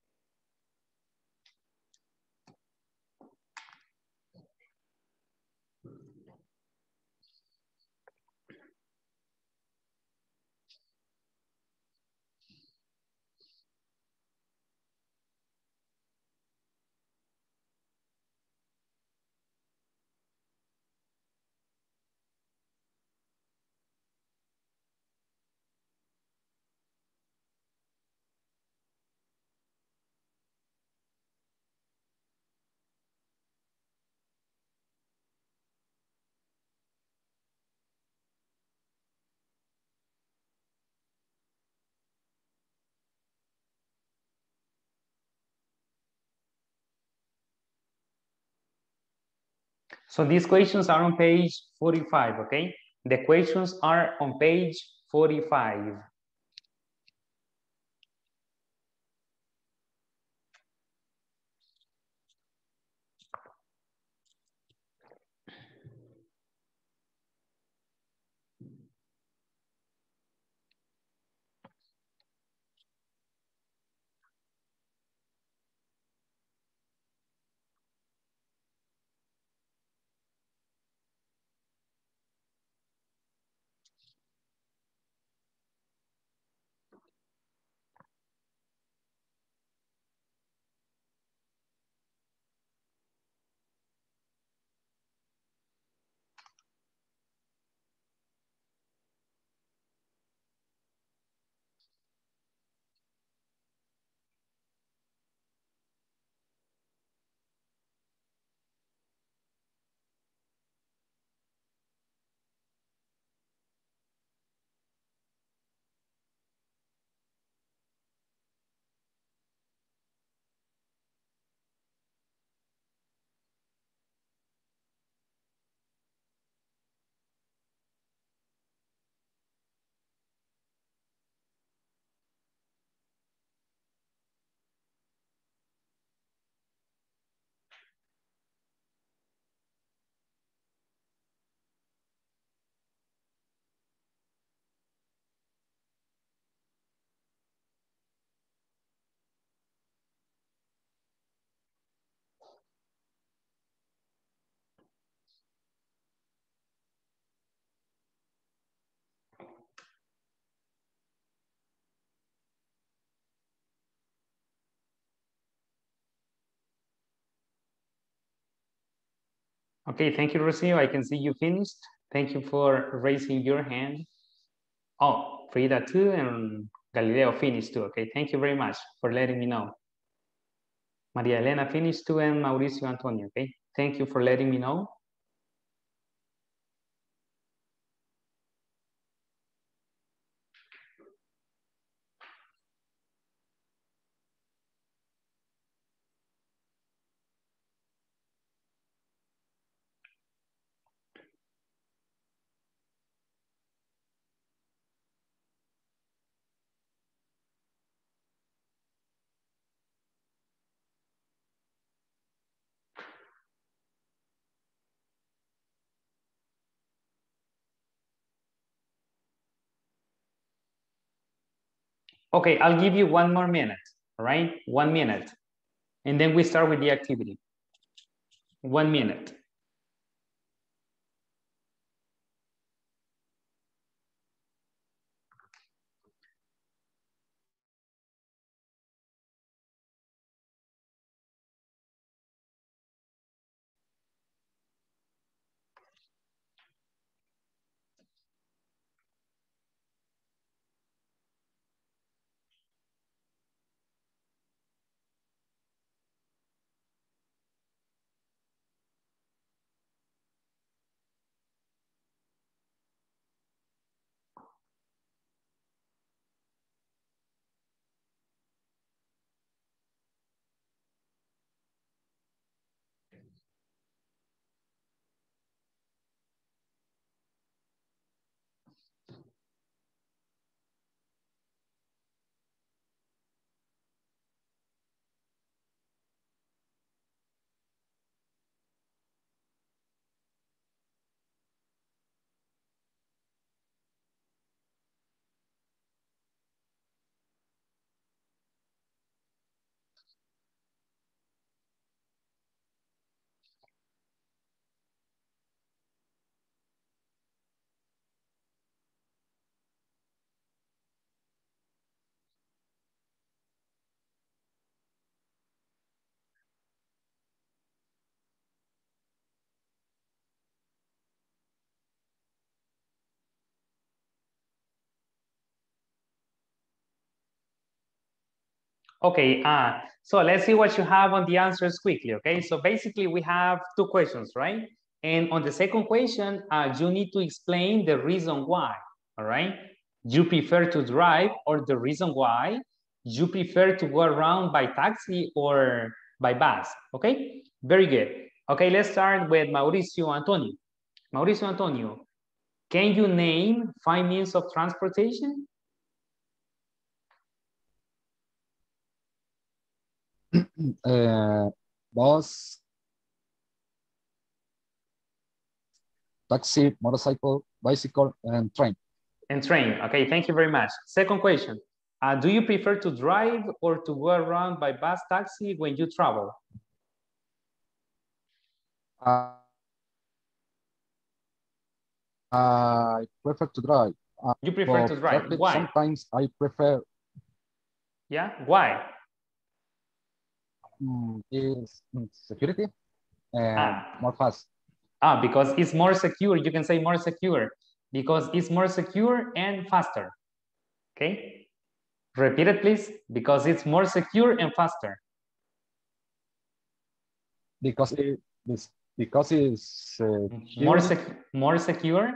So these questions are on page 45, okay? The questions are on page 45. Okay, thank you, Rocío. I can see you finished. Thank you for raising your hand. Oh, Frida too, and Galileo finished too. Okay, thank you very much for letting me know. Maria Elena finished too, and Mauricio Antonio. Okay, thank you for letting me know. Okay, I'll give you 1 more minute, all right? 1 minute. And then we start with the activity. 1 minute. Okay, so let's see what you have on the answers quickly, okay? So basically we have two questions, right? And on the second question, you need to explain the reason why, all right? You prefer to drive, or the reason why you prefer to go around by taxi or by bus, okay? Very good. Okay, let's start with Mauricio Antonio. Mauricio Antonio, can you name 5 means of transportation? Bus, taxi, motorcycle, bicycle, and train. And train. Okay, thank you very much. Second question. Do you prefer to drive or to go around by bus, taxi when you travel? I prefer to drive. You prefer to drive. Why? Sometimes I prefer. Yeah, why? Is security and more fast. Because it's more secure. You can say more secure because it's more secure and faster. Okay. Repeat it, please. Because it's more secure and faster. Because it is. Because it's more secure.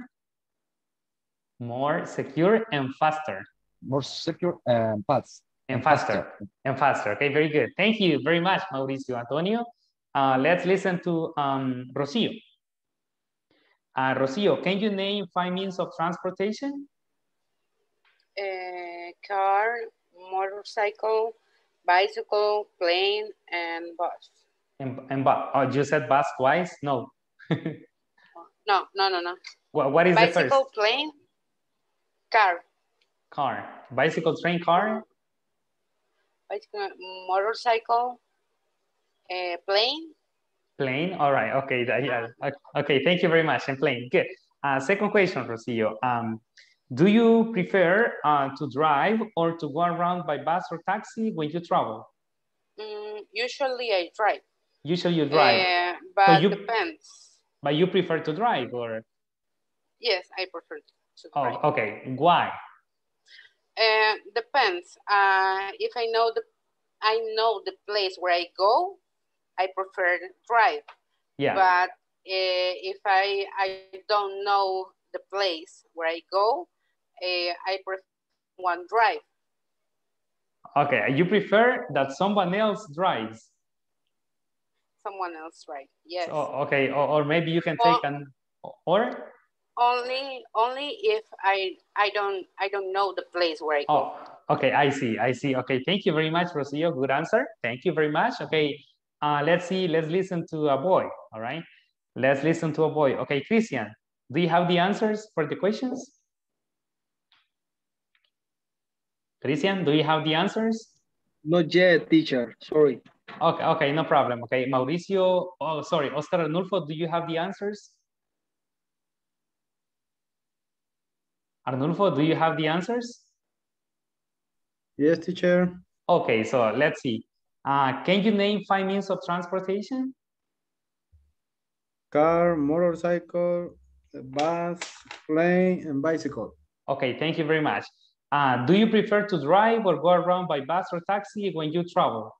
More secure and faster. More secure and fast. And faster, and faster. Okay, very good. Thank you very much, Mauricio Antonio. Let's listen to Rocío. Rocío, can you name 5 means of transportation? Car, motorcycle, bicycle, plane, and bus. And bus. Oh, you said bus twice? No. No. Well, what is bicycle, the first? Bicycle, plane, car. Car. Bicycle, train, car. Motorcycle, plane. Plane, all right, okay, yeah. Okay, thank you very much, and plane, good. Second question, Rocío. Do you prefer to drive or to go around by bus or taxi when you travel? Usually I drive. Usually you drive. But so depends. But you prefer to drive, or? Yes, I prefer to drive. Oh, okay, why? Depends. If I know the place where I go, I prefer drive. Yeah. But if I don't know the place where I go, I prefer one drive. Okay. You prefer that someone else drives. Someone else drives. Yes. Oh, okay. Or maybe you can take an or. Only if I don't know the place where I go. Oh, okay, I see. Okay, thank you very much, Rocío. Good answer. Thank you very much. Okay, let's listen to a boy. All right, let's listen to a boy. Okay, Christian, do you have the answers for the questions? Christian, do you have the answers? Not yet, teacher. Sorry. Okay, no problem. Okay, Mauricio. Oh, sorry, Oscar Arnulfo. Do you have the answers? Arnulfo, do you have the answers? Yes, teacher. Okay, so let's see. Can you name 5 means of transportation? Car, motorcycle, bus, plane, and bicycle. Okay, thank you very much. Do you prefer to drive or go around by bus or taxi when you travel?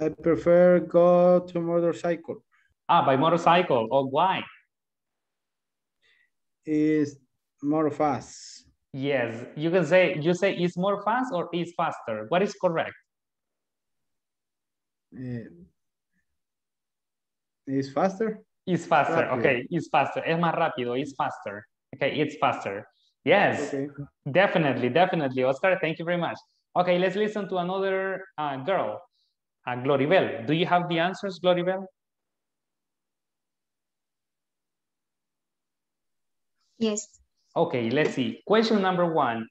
I prefer go to motorcycle. By motorcycle, or why? Is more fast. Yes, you can say, you say it's more fast or it's faster. What is correct? It's faster. It's faster. Rápido. Okay, it's faster. Es más rápido. It's faster. Okay, it's faster. Yes, okay. Definitely. Oscar, thank you very much. Okay, let's listen to another girl, Gloribel. Do you have the answers, Gloribel? Yes. Okay, let's see. Question number 1.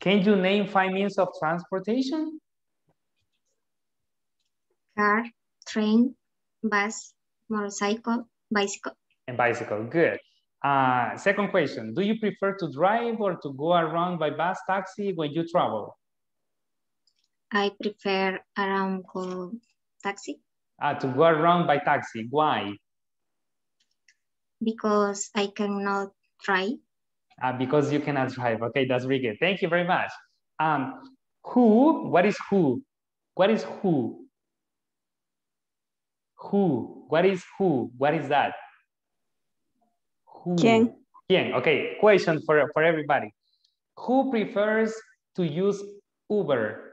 Can you name 5 means of transportation? Car, train, bus, motorcycle, bicycle. And bicycle, good. Second question. Do you prefer to drive or to go around by bus, taxi when you travel? I prefer around go taxi. To go around by taxi, why? Because I cannot drive. Because you cannot drive. Okay, that's really good. Thank you very much. Who? What is who? What is who? Who? What is who? What is that? Who? ¿Quién? ¿Quién? Okay, question for everybody. Who prefers to use Uber?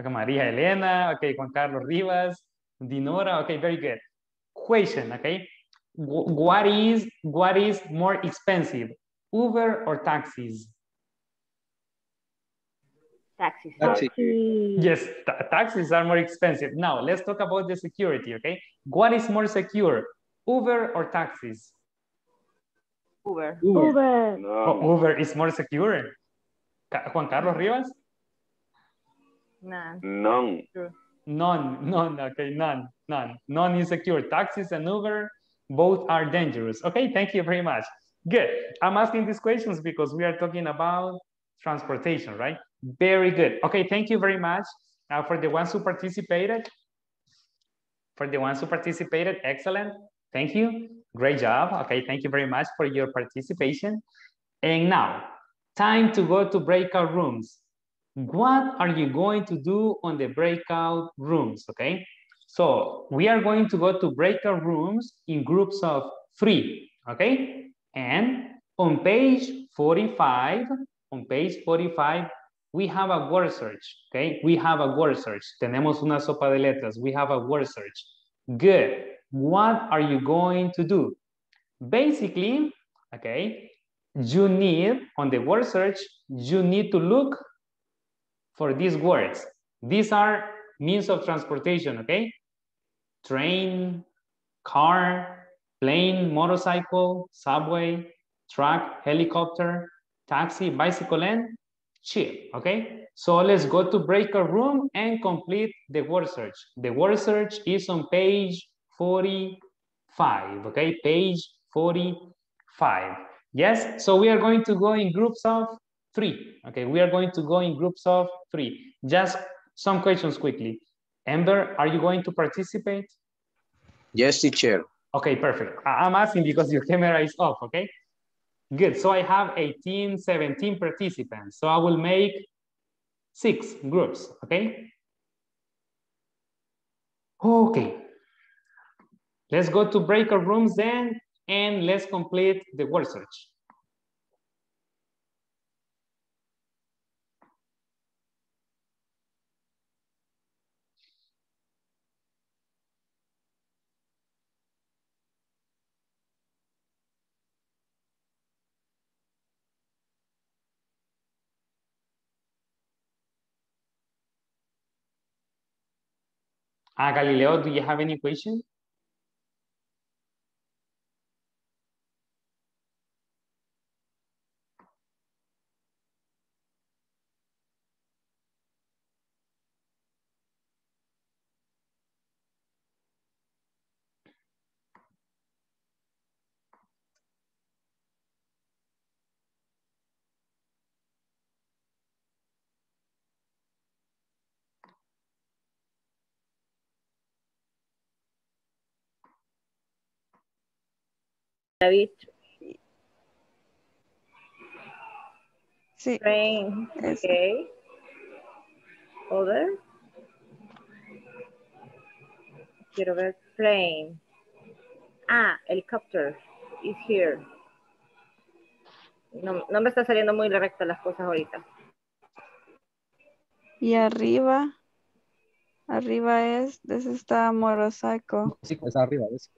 Okay, Maria Elena, okay, Juan Carlos Rivas, Dinora, okay, very good. Question, okay. What is more expensive, Uber or taxis? Taxis. Yes, taxis are more expensive. Now, let's talk about the security, okay? What is more secure, Uber or taxis? Uber. Uber. Uber. No. Oh, Uber is more secure. Juan Carlos Rivas? None. None. None, none, okay, none, none. None is secure. Taxis and Uber, both are dangerous. Okay, thank you very much. Good. I'm asking these questions because we are talking about transportation, right? Very good. Okay, thank you very much for the ones who participated. For the ones who participated, excellent. Thank you. Great job. Okay, thank you very much for your participation. And now, time to go to breakout rooms. What are you going to do on the breakout rooms, okay? So we are going to go to breakout rooms in groups of 3, okay? And on page 45, we have a word search, okay? We have a word search. Tenemos una sopa de letras. We have a word search. Good. What are you going to do? Basically, okay, you need, on the word search, you need to look for these words. These are means of transportation, okay? Train, car, plane, motorcycle, subway, truck, helicopter, taxi, bicycle, and ship, okay? So let's go to breakout room and complete the word search. The word search is on page 45, okay? Page 45. Yes, so we are going to go in groups of 3, okay? We are going to go in groups of 3. Just some questions quickly. Amber, are you going to participate? Yes, teacher. Okay, perfect. I'm asking because your camera is off, okay? Good, so I have 18, 17 participants. So I will make 6 groups, okay? Okay, let's go to breakout rooms then, and let's complete the word search. Galileo, do you have any question? Sí. Train, okay. Other. Quiero ver plane. Ah, helicopter is here. No, no me está saliendo muy recta las cosas ahorita. Y arriba, this está motorcycle. Sí, pues arriba es.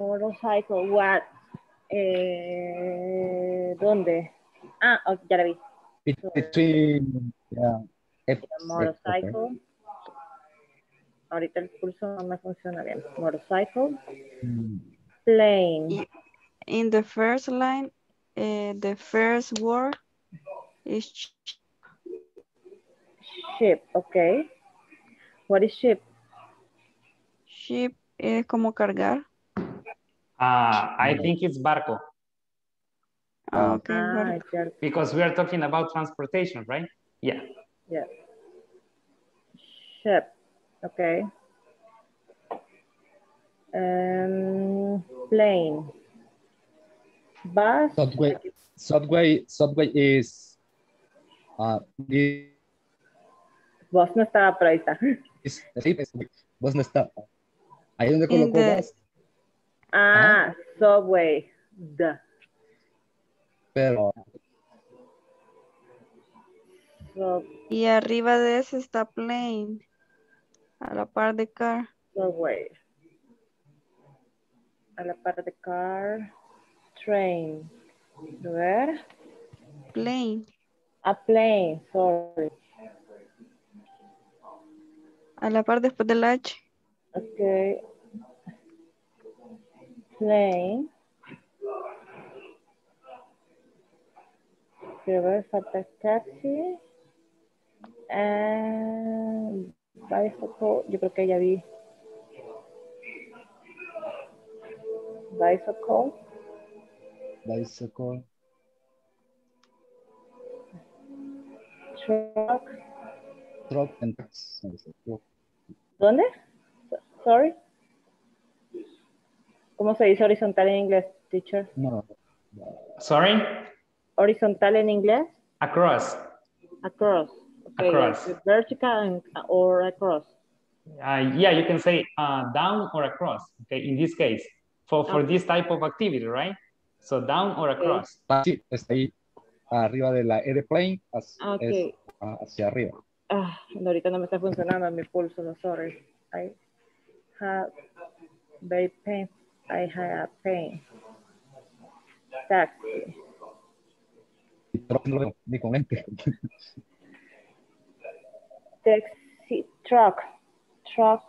Motorcycle, what? ¿Dónde? Ah, oh, ya la vi. Between, yeah. Motorcycle. Ahorita el pulso no me funciona bien. Motorcycle. Plane. In the first line, the first word is ship. Ship, okay. What is ship? Ship es como cargar. I think it's barco. Okay. Because we are talking about transportation, right? Yeah. Yeah. Ship. Okay. Plane. Bus. Subway. Subway is Bus no estaba, pero ahí está. Bus no estaba. Ahí donde colocó Bus. Ah, Subway. Duh. Pero. Y arriba de ese está plane. A la par de car. Subway. A la par de car. Train. A ver. Plane. A plane, sorry. A la par después del H. Ok. Plane. Quiero ver, falta taxi. Bicycle, yo creo que ya vi. Bicycle. Bicycle. Truck. Truck and taxi. ¿Dónde? Sorry. ¿Cómo se dice horizontal en inglés, teacher? No. Sorry. Horizontal en inglés. Across. Across. Okay. Across. Vertical and, or across. Yeah, you can say down or across. Okay, in this case, for this type of activity, right? So down or across. Sí, está ahí arriba de la airplane. Okay. Hacia arriba. Ah, ahorita no me está funcionando mi pulso, no, sorry. I have very pain. I have pain. Taxi. Taxi, truck. Truck.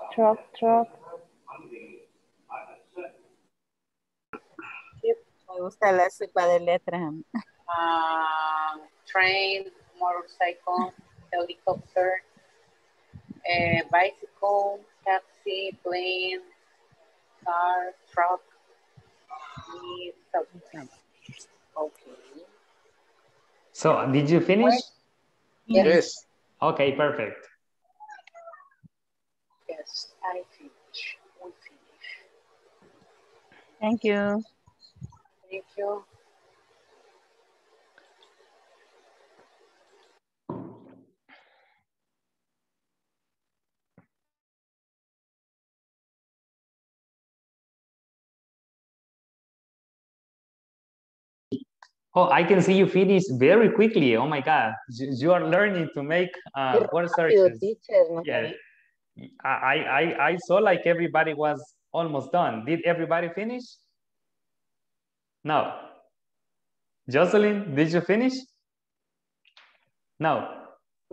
Me gusta la cepa de letras. Train, motorcycle. Helicopter, bicycle, taxi, plane, car, truck, okay. So, did you finish? Yes. Yes. Okay, perfect. Yes, I finish. We finish. Thank you. Thank you. Oh, I can see you finish very quickly. Oh my God, you are learning to make word searches. Yeah. I saw like everybody was almost done. Did everybody finish? No. Jocelyn, did you finish? No.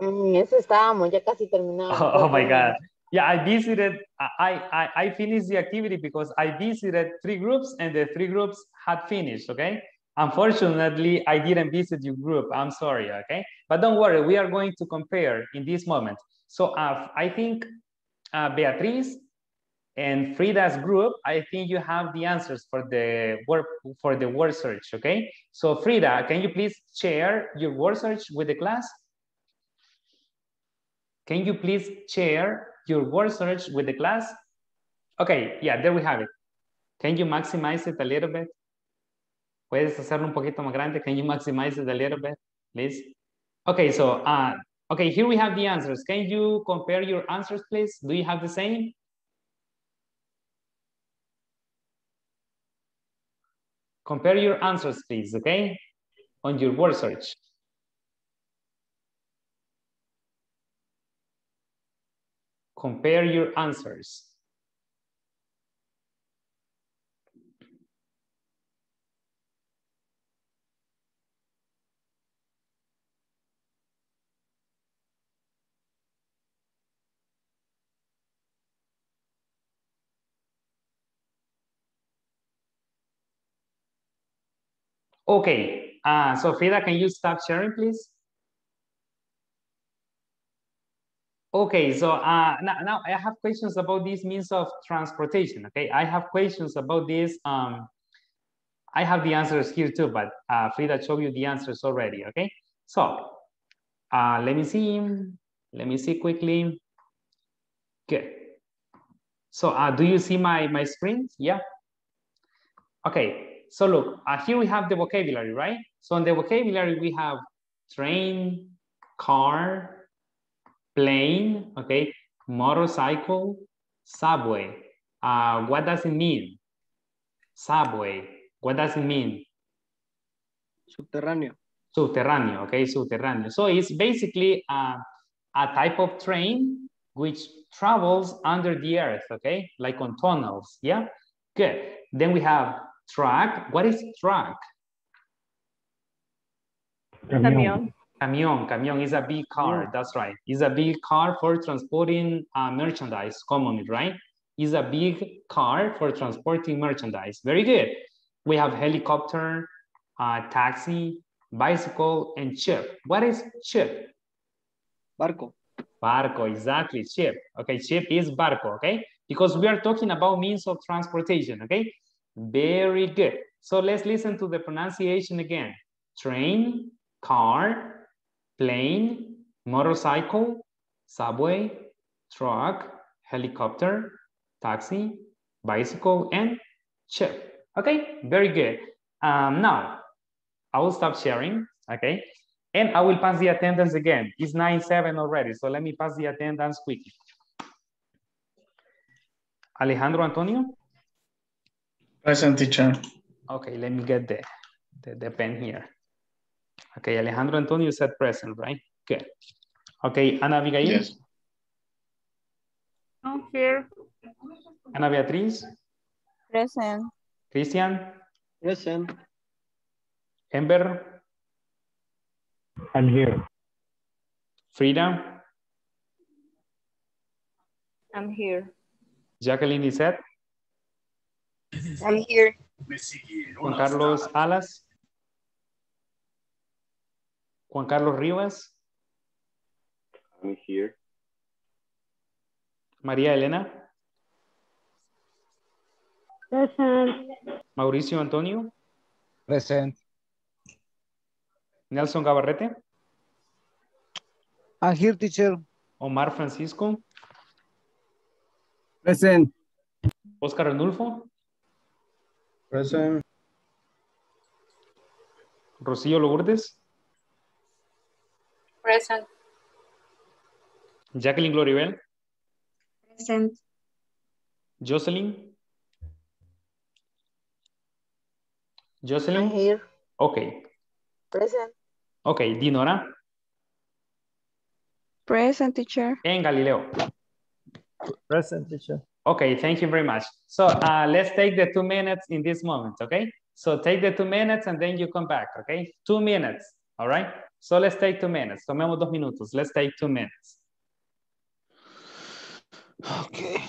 Oh my God. Yeah, I finished the activity because I visited three groups and the three groups had finished, okay? Unfortunately, I didn't visit your group. I'm sorry, okay? But don't worry, we are going to compare in this moment. So I think Beatriz and Frida's group, I think you have the answers for the word search, okay? So Frida, can you please share your word search with the class? Can you please share your word search with the class? Okay, yeah, there we have it. Can you maximize it a little bit? Puedes hacerlo un poquito más grande. Can you maximize it a little bit, please? Okay, so, okay, here we have the answers. Can you compare your answers, please? Do you have the same? Compare your answers, please, okay? On your word search. Compare your answers. Okay, so Frida, can you stop sharing, please? Okay, so now I have questions about these means of transportation, okay? I have questions about this. I have the answers here too, but Frida showed you the answers already, okay? So let me see quickly. Okay, so do you see my screen? Yeah, okay. so look, here we have the vocabulary, right? So in the vocabulary, we have train, car, plane, okay, motorcycle, subway. What does it mean? Subway. What does it mean? Subterráneo. Subterráneo, okay, subterráneo. So it's basically a type of train which travels under the earth, okay? Like on tunnels, yeah? Good. Then we have truck. What is truck? Camión. Camión. Camión is a big car, yeah. That's right. It's a big car for transporting merchandise commonly, right? It's a big car for transporting merchandise. Very good. We have helicopter, taxi, bicycle, and ship. What is ship? Barco. Barco, exactly, ship. Okay, ship is barco, okay? Because we are talking about means of transportation, okay? Very good. So let's listen to the pronunciation again. Train, car, plane, motorcycle, subway, truck, helicopter, taxi, bicycle, and ship. Okay, very good. Now, I will stop sharing, okay? And I will pass the attendance again. It's 9:07 already, so let me pass the attendance quickly. Alejandro Antonio? Present, teacher. Okay, let me get the pen here. Okay, Alejandro Antonio said present, right? Good. Okay, Ana Abigail? Yes. I'm here. Ana Beatriz? Present. Christian? Present. Amber? I'm here. Frida? I'm here. Jacqueline Lisette? I'm here. Juan Carlos Alas? Juan Carlos Rivas? I'm here. Maria Elena? Present. Mauricio Antonio? Present. Nelson Gabarrete? I'm here, teacher. Omar Francisco? Present. Oscar Arnulfo? Present. Rocío Lourdes? Present. Jacqueline Gloribel? Present. Jocelyn? Jocelyn? I'm here. Okay. Present. Okay, Dinora? Present, teacher. And Galileo? Present, teacher. Okay, thank you very much. So let's take the 2 minutes in this moment, okay? So take the 2 minutes and then you come back, okay? 2 minutes, all right? So let's take 2 minutes. Tomemos 2 minutos. Let's take 2 minutes. Okay.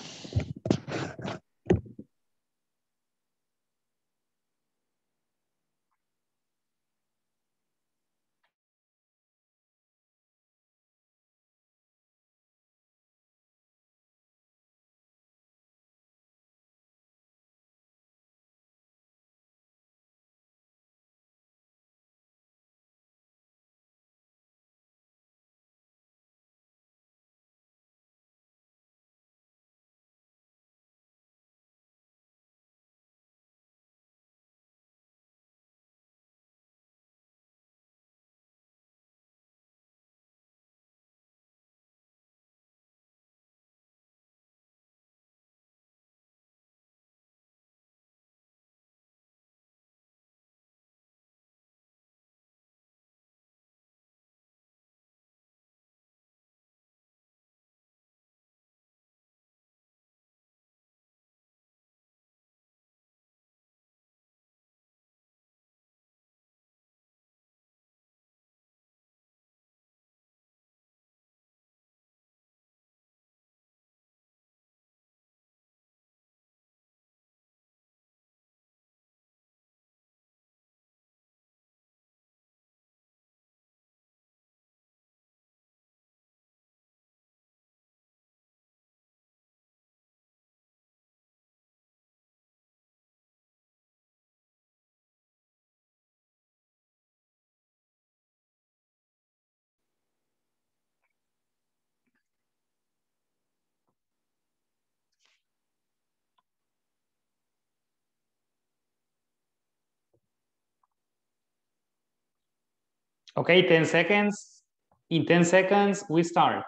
Okay, 10 seconds. In 10 seconds, we start.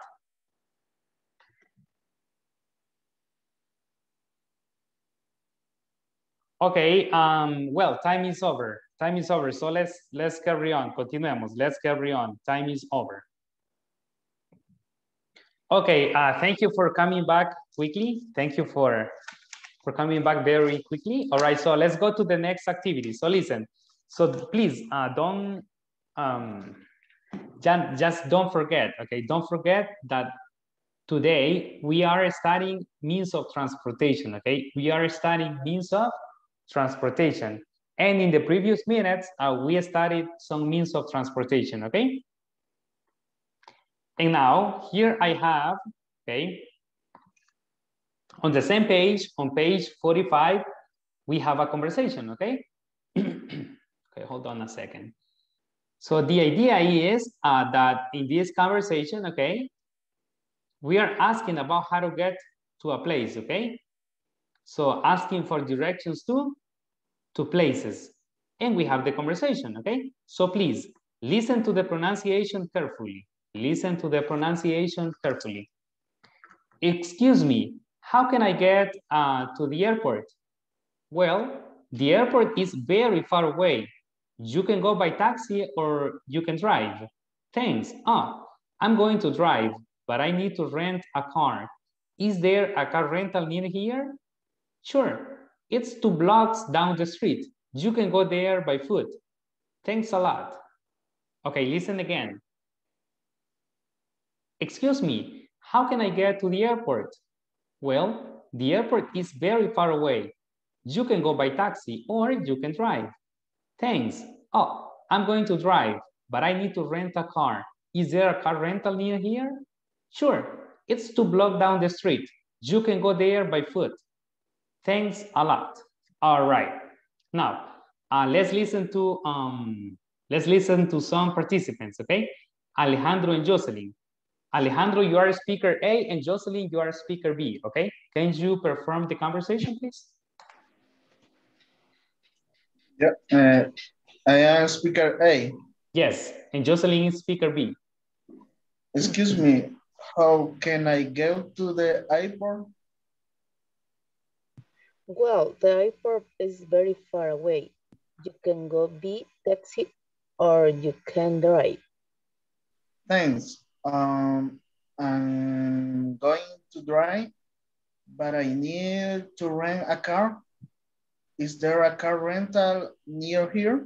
Okay, well, time is over. Time is over, so let's carry on. Continuemos, let's carry on. Time is over. Okay, thank you for coming back quickly. Thank you for coming back very quickly. All right, so let's go to the next activity. So listen, so please don't, just don't forget, okay? Don't forget that today we are studying means of transportation, okay? We are studying means of transportation. And in the previous minutes, we studied some means of transportation, okay? And now here I have, okay, on the same page, on page 45, we have a conversation, okay? Okay, hold on a second. So the idea is that in this conversation, okay, we are asking about how to get to a place, okay? So asking for directions to places, and we have the conversation, okay? So please, listen to the pronunciation carefully. Listen to the pronunciation carefully. Excuse me, how can I get to the airport? Well, the airport is very far away. You can go by taxi or you can drive. Thanks, I'm going to drive, but I need to rent a car. Is there a car rental near here? Sure. It's 2 blocks down the street. You can go there by foot. Thanks a lot. Okay, listen again. Excuse me, how can I get to the airport? Well, the airport is very far away. You can go by taxi or you can drive. Thanks. I'm going to drive, but I need to rent a car. Is there a car rental near here? Sure, it's 2 blocks down the street. You can go there by foot. Thanks a lot. All right. Now, let's listen to some participants, okay? Alejandro and Jocelyn. Alejandro, you are speaker A, and Jocelyn, you are speaker B, okay? Can you perform the conversation, please? Yeah, I am speaker A. Yes, and Jocelyn is speaker B. Excuse me, how can I get to the airport? Well, the airport is very far away. You can go by taxi or you can drive. Thanks. I'm going to drive, but I need to rent a car. Is there a car rental near here?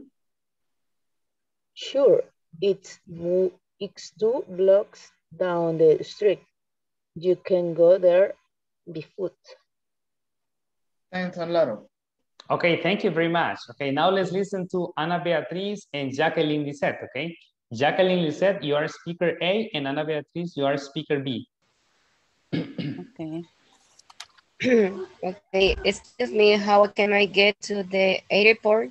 Sure. It's 2 blocks down the street. You can go there by foot. Thanks a lot. Okay, thank you very much. Okay, now let's listen to Ana Beatriz and Jacqueline Lisette, okay? Jacqueline Lisette, you are speaker A, and Ana Beatriz, you are speaker B. Okay. Okay, excuse me, how can I get to the airport?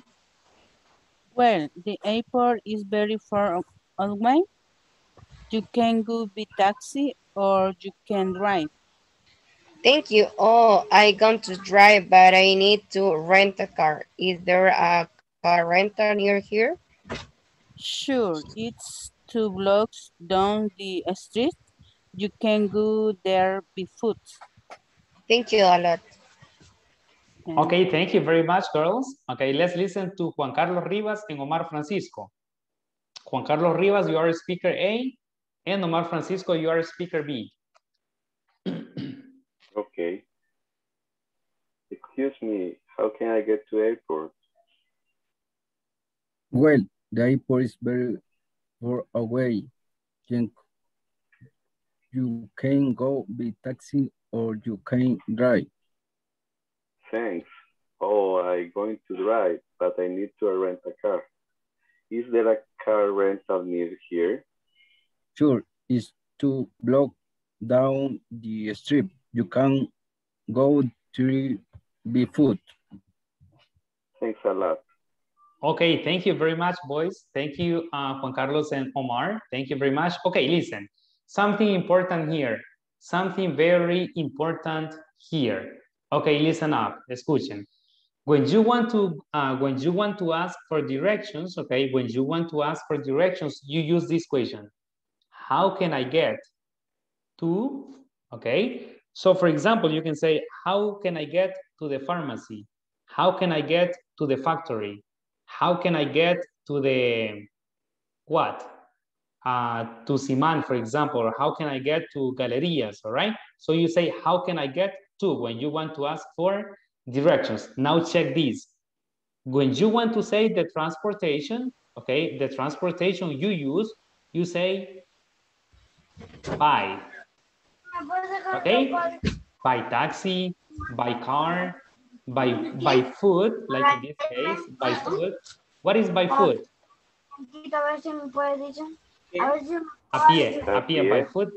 Well, the airport is very far away. You can go by taxi or you can drive. Thank you. I'm going to drive, but I need to rent a car. Is there a car rental near here? Sure. It's 2 blocks down the street. You can go there by foot. Thank you a lot. Okay, thank you very much, girls. Okay, let's listen to Juan Carlos Rivas and Omar Francisco. Juan Carlos Rivas, you are speaker A, and Omar Francisco, you are speaker B. Okay. Excuse me, how can I get to airport? Well, the airport is very far away. You can go by taxi or you can drive. Thanks. I'm going to drive, but I need to rent a car. Is there a car rental near here? Sure, it's 2 blocks down the street. You can go to be food. Thanks a lot. Okay, thank you very much, boys. Thank you, Juan Carlos and Omar. Thank you very much. Okay, listen, something important here. Something very important here. Okay, listen up, escuchen. When you want to ask for directions, okay, when you want to ask for directions, you use this question. How can I get to, okay? So for example, you can say, how can I get to the pharmacy? How can I get to the factory? How can I get to the, what? To Siman, for example, or how can I get to Galerias, all right? So you say, how can I get to when you want to ask for directions. Now check this. When you want to say the transportation, okay, the transportation you use, you say by, okay, by taxi, by car, by food, like in this case, by food. What is by food? A pie, by food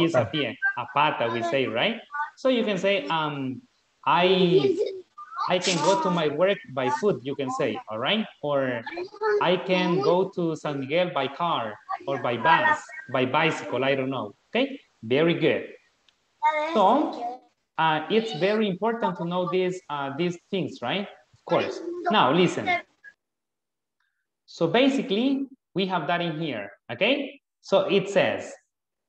is a pie, a pata we say, right? So you can say, I can go to my work by foot, you can say, all right? Or I can go to San Miguel by car or by bus, by bicycle, I don't know, okay? Very good. So it's very important to know these things, right? Of course. Now listen. So basically we have that in here, okay? So it says,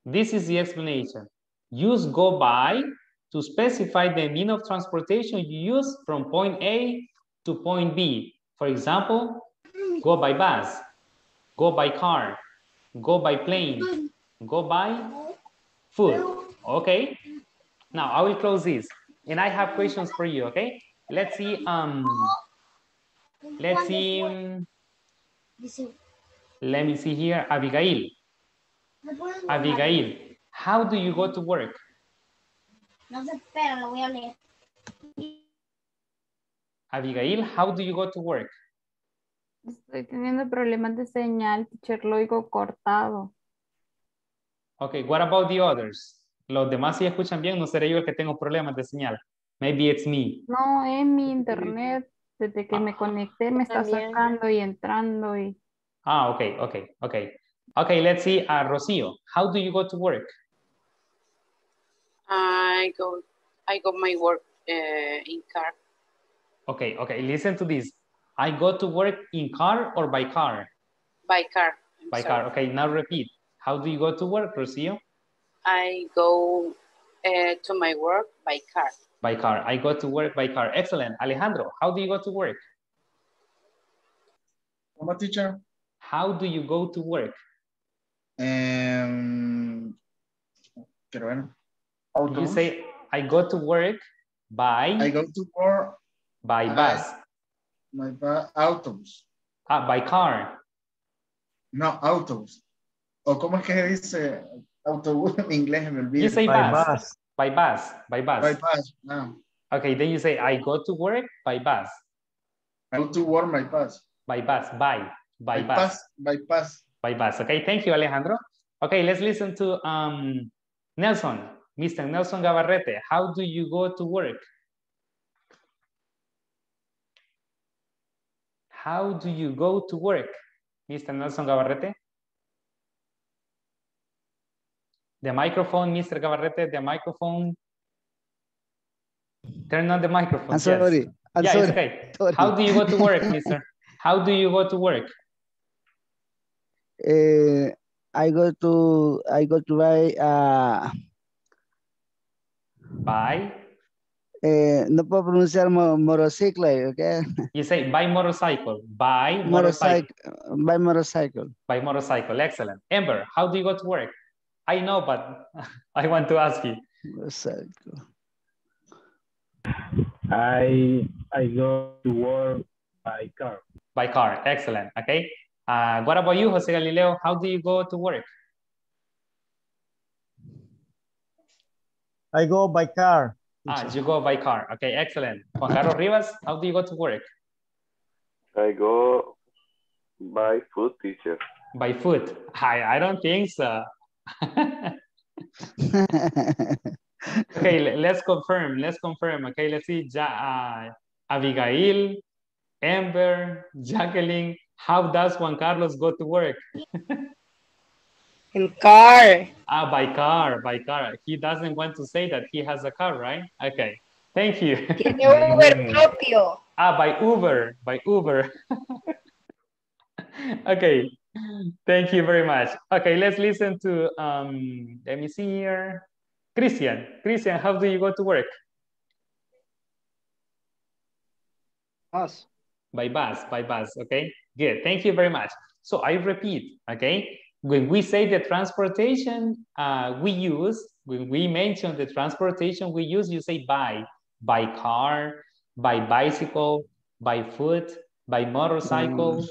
this is the explanation. Use go by to specify the mean of transportation you use from point A to point B. For example, go by bus, go by car, go by plane, go by foot, okay? Now I will close this and I have questions for you, okay? Let me see here, Abigail. Abigail, how do you go to work? Abigail, how do you go to work? Estoy teniendo problemas de señal, teacher, lo oigo cortado. Okay, what about the others? Los demás si escuchan bien, no seré yo el que tengo problemas de señal. Maybe it's me. No, es mi internet. Desde que me conecté me está sacando y entrando y... Ah, okay. Okay, let's see, Rocío, how do you go to work? I go my work in car. Okay, listen to this. I go to work in car or by car? By car. By car, okay, now repeat. How do you go to work, Rocío? I go to my work by car. By car, I go to work by car. Excellent. Alejandro, how do you go to work? I'm a teacher. How do you go to work? You say, I go to work by... I go to work... By bus. By autobus. Ah, by car. No, autobus. ¿O cómo es que se dice autobús en inglés? Me olvido. You say bus. By bus. By bus. By bus, no. Okay, then you say, I go to work by bus. I go to work by bus. By bus, by bus. Bus. By bus. By bus. Okay, thank you, Alejandro. Okay, let's listen to Nelson. Mr. Nelson Gabarrete, how do you go to work? How do you go to work, Mr. Nelson Gabarrete? The microphone, Mr. Gabarrete, the microphone. Turn on the microphone. I'm sorry. Yes. I'm sorry. It's okay. Sorry. How do you go to work, Mr.? How do you go to work? I go to buy by? No puedo pronunciar motorcycle, okay? You say by motorcycle. By motorcycle. By motorcycle. By motorcycle. Excellent. Amber, how do you go to work? I know, but I want to ask you. Motorcycle. I go to work by car. By car. Excellent. Okay. What about you, Jose Galileo? How do you go to work? I go by car. Ah, you go by car. Okay, excellent. Juan Carlos Rivas, how do you go to work? I go by foot, teacher. By foot? I don't think so. Okay, let's confirm. Okay, let's see. Abigail, Amber, Jacqueline, how does Juan Carlos go to work? In car. Ah, by car. He doesn't want to say that he has a car, right? Okay, thank you. Tiene Uber propio. Ah, by Uber, by Uber. Okay, thank you very much. Okay, let's listen to, let me see here. Christian, Christian, how do you go to work? Bus. By bus, okay? Good, thank you very much. So I repeat, okay? When we say the transportation we use, when we mention the transportation we use, you say by car, by bicycle, by foot, by motorcycle,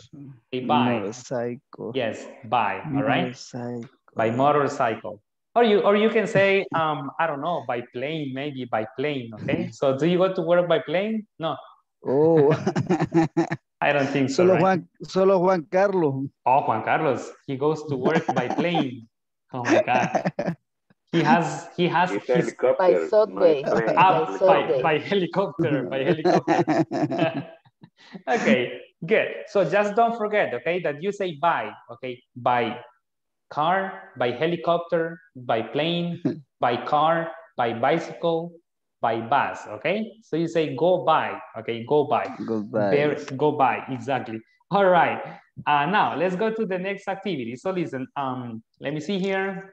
motorcycle. Yes, by, all right? Motorcycle. By motorcycle. Or you can say, I don't know, by plane, maybe by plane, okay? So do you go to work by plane? No. Oh. I don't think so. Right? Juan Carlos. Oh, Juan Carlos. He goes to work by plane. Oh my God. He has his helicopter. By subway. By helicopter. By helicopter. Okay, good. So just don't forget, okay, that you say by, okay, by car, by helicopter, by plane, by car, by bicycle, by bus, okay? So you say go by, okay? Go by. Go by. Go by, exactly. All right. Now, let's go to the next activity. So listen, let me see here.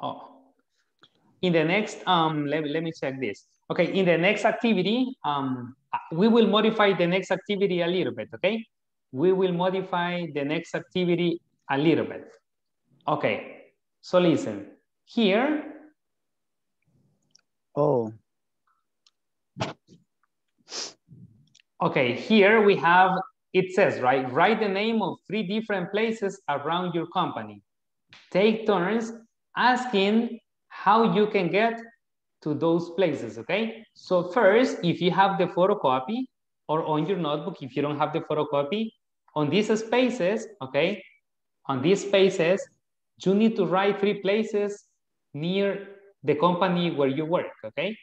Oh, in the next, let me check this. Okay, in the next activity, we will modify the next activity a little bit, okay? We will modify the next activity a little bit. Okay, so listen, here, oh. Okay, here we have, it says, right? Write the name of 3 different places around your company. Take turns asking how you can get to those places, okay? So first, if you have the photocopy or on your notebook, if you don't have the photocopy, on these spaces, okay? On these spaces, you need to write 3 places near the company where you work, okay?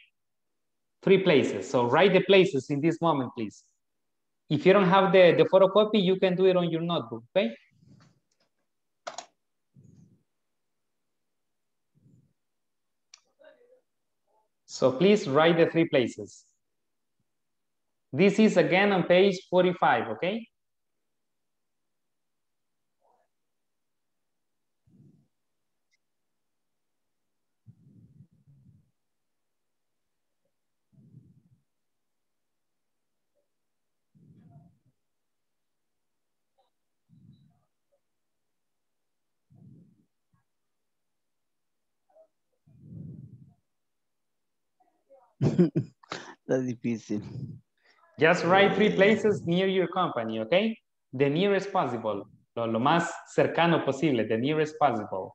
3 places, so write the places in this moment, please. If you don't have the photocopy, you can do it on your notebook, okay? So please write the 3 places. This is again on page 45, okay? That's difficult. Just write 3 places near your company, okay? The nearest possible. Lo más cercano posible, the nearest possible.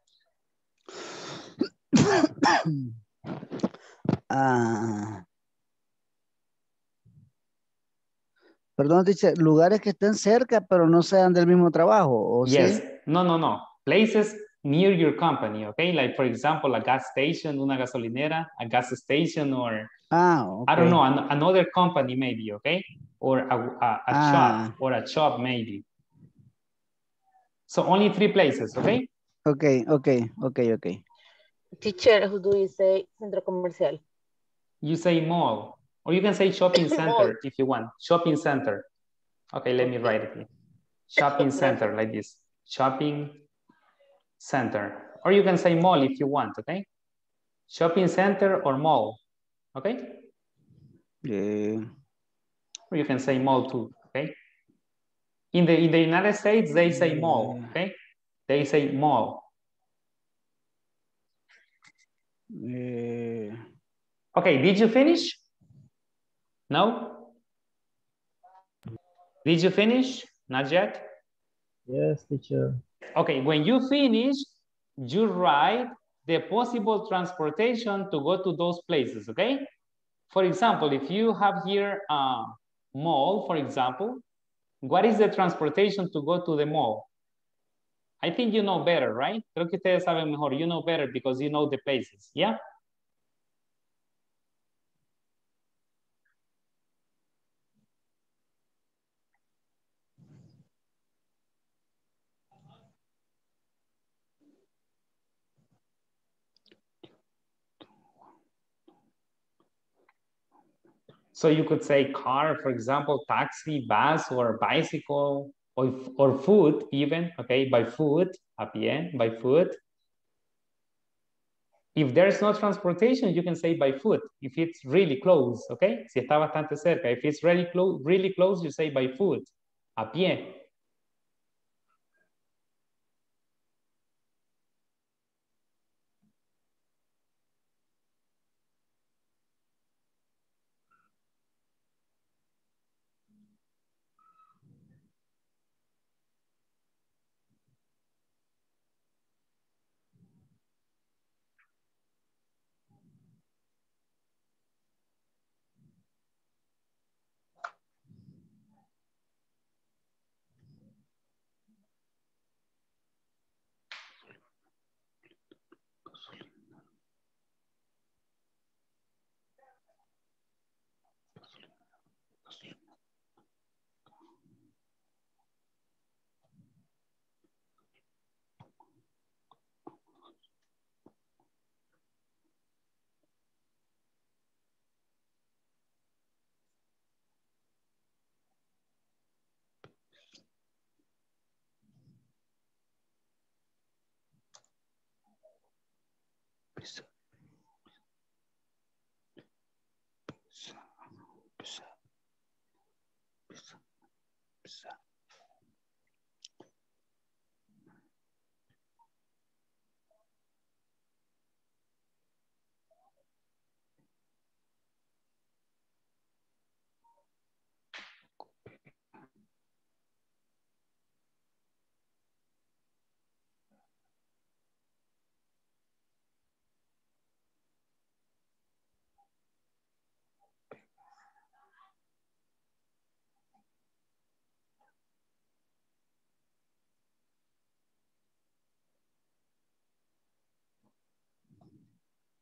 Perdón, dice, lugares que estén cerca, pero no sean del mismo trabajo. ¿O yes, sí? No. Places near your company, okay? Like, for example, a gas station, una gasolinera, a gas station, or... Oh, okay. I don't know, another company maybe, okay? Or a shop, or a shop maybe. So only 3 places, okay? Okay. Teacher, who do you say centro comercial? You say mall, or you can say shopping center if you want. Shopping center. Okay, let me write it here. Shopping center, like this. Shopping center. Or you can say mall if you want, okay? Shopping center or mall. Okay? Yeah. Or you can say mall too, okay? In the United States, they say mall, okay? They say mall. Yeah. Okay, did you finish? No? Did you finish? Not yet? Yes, teacher. Okay, when you finish, you write the possible transportation to go to those places, okay? For example, if you have here a mall, for example, what is the transportation to go to the mall? I think you know better, right? Creo que ustedes saben mejor. You know better because you know the places, yeah? So you could say car, for example, taxi, bus, or bicycle, or food even, okay, by foot, a pie, by foot. If there's no transportation, you can say by foot, if it's really close, okay? Si está bastante cerca. If it's really, really close, you say by foot, a pie.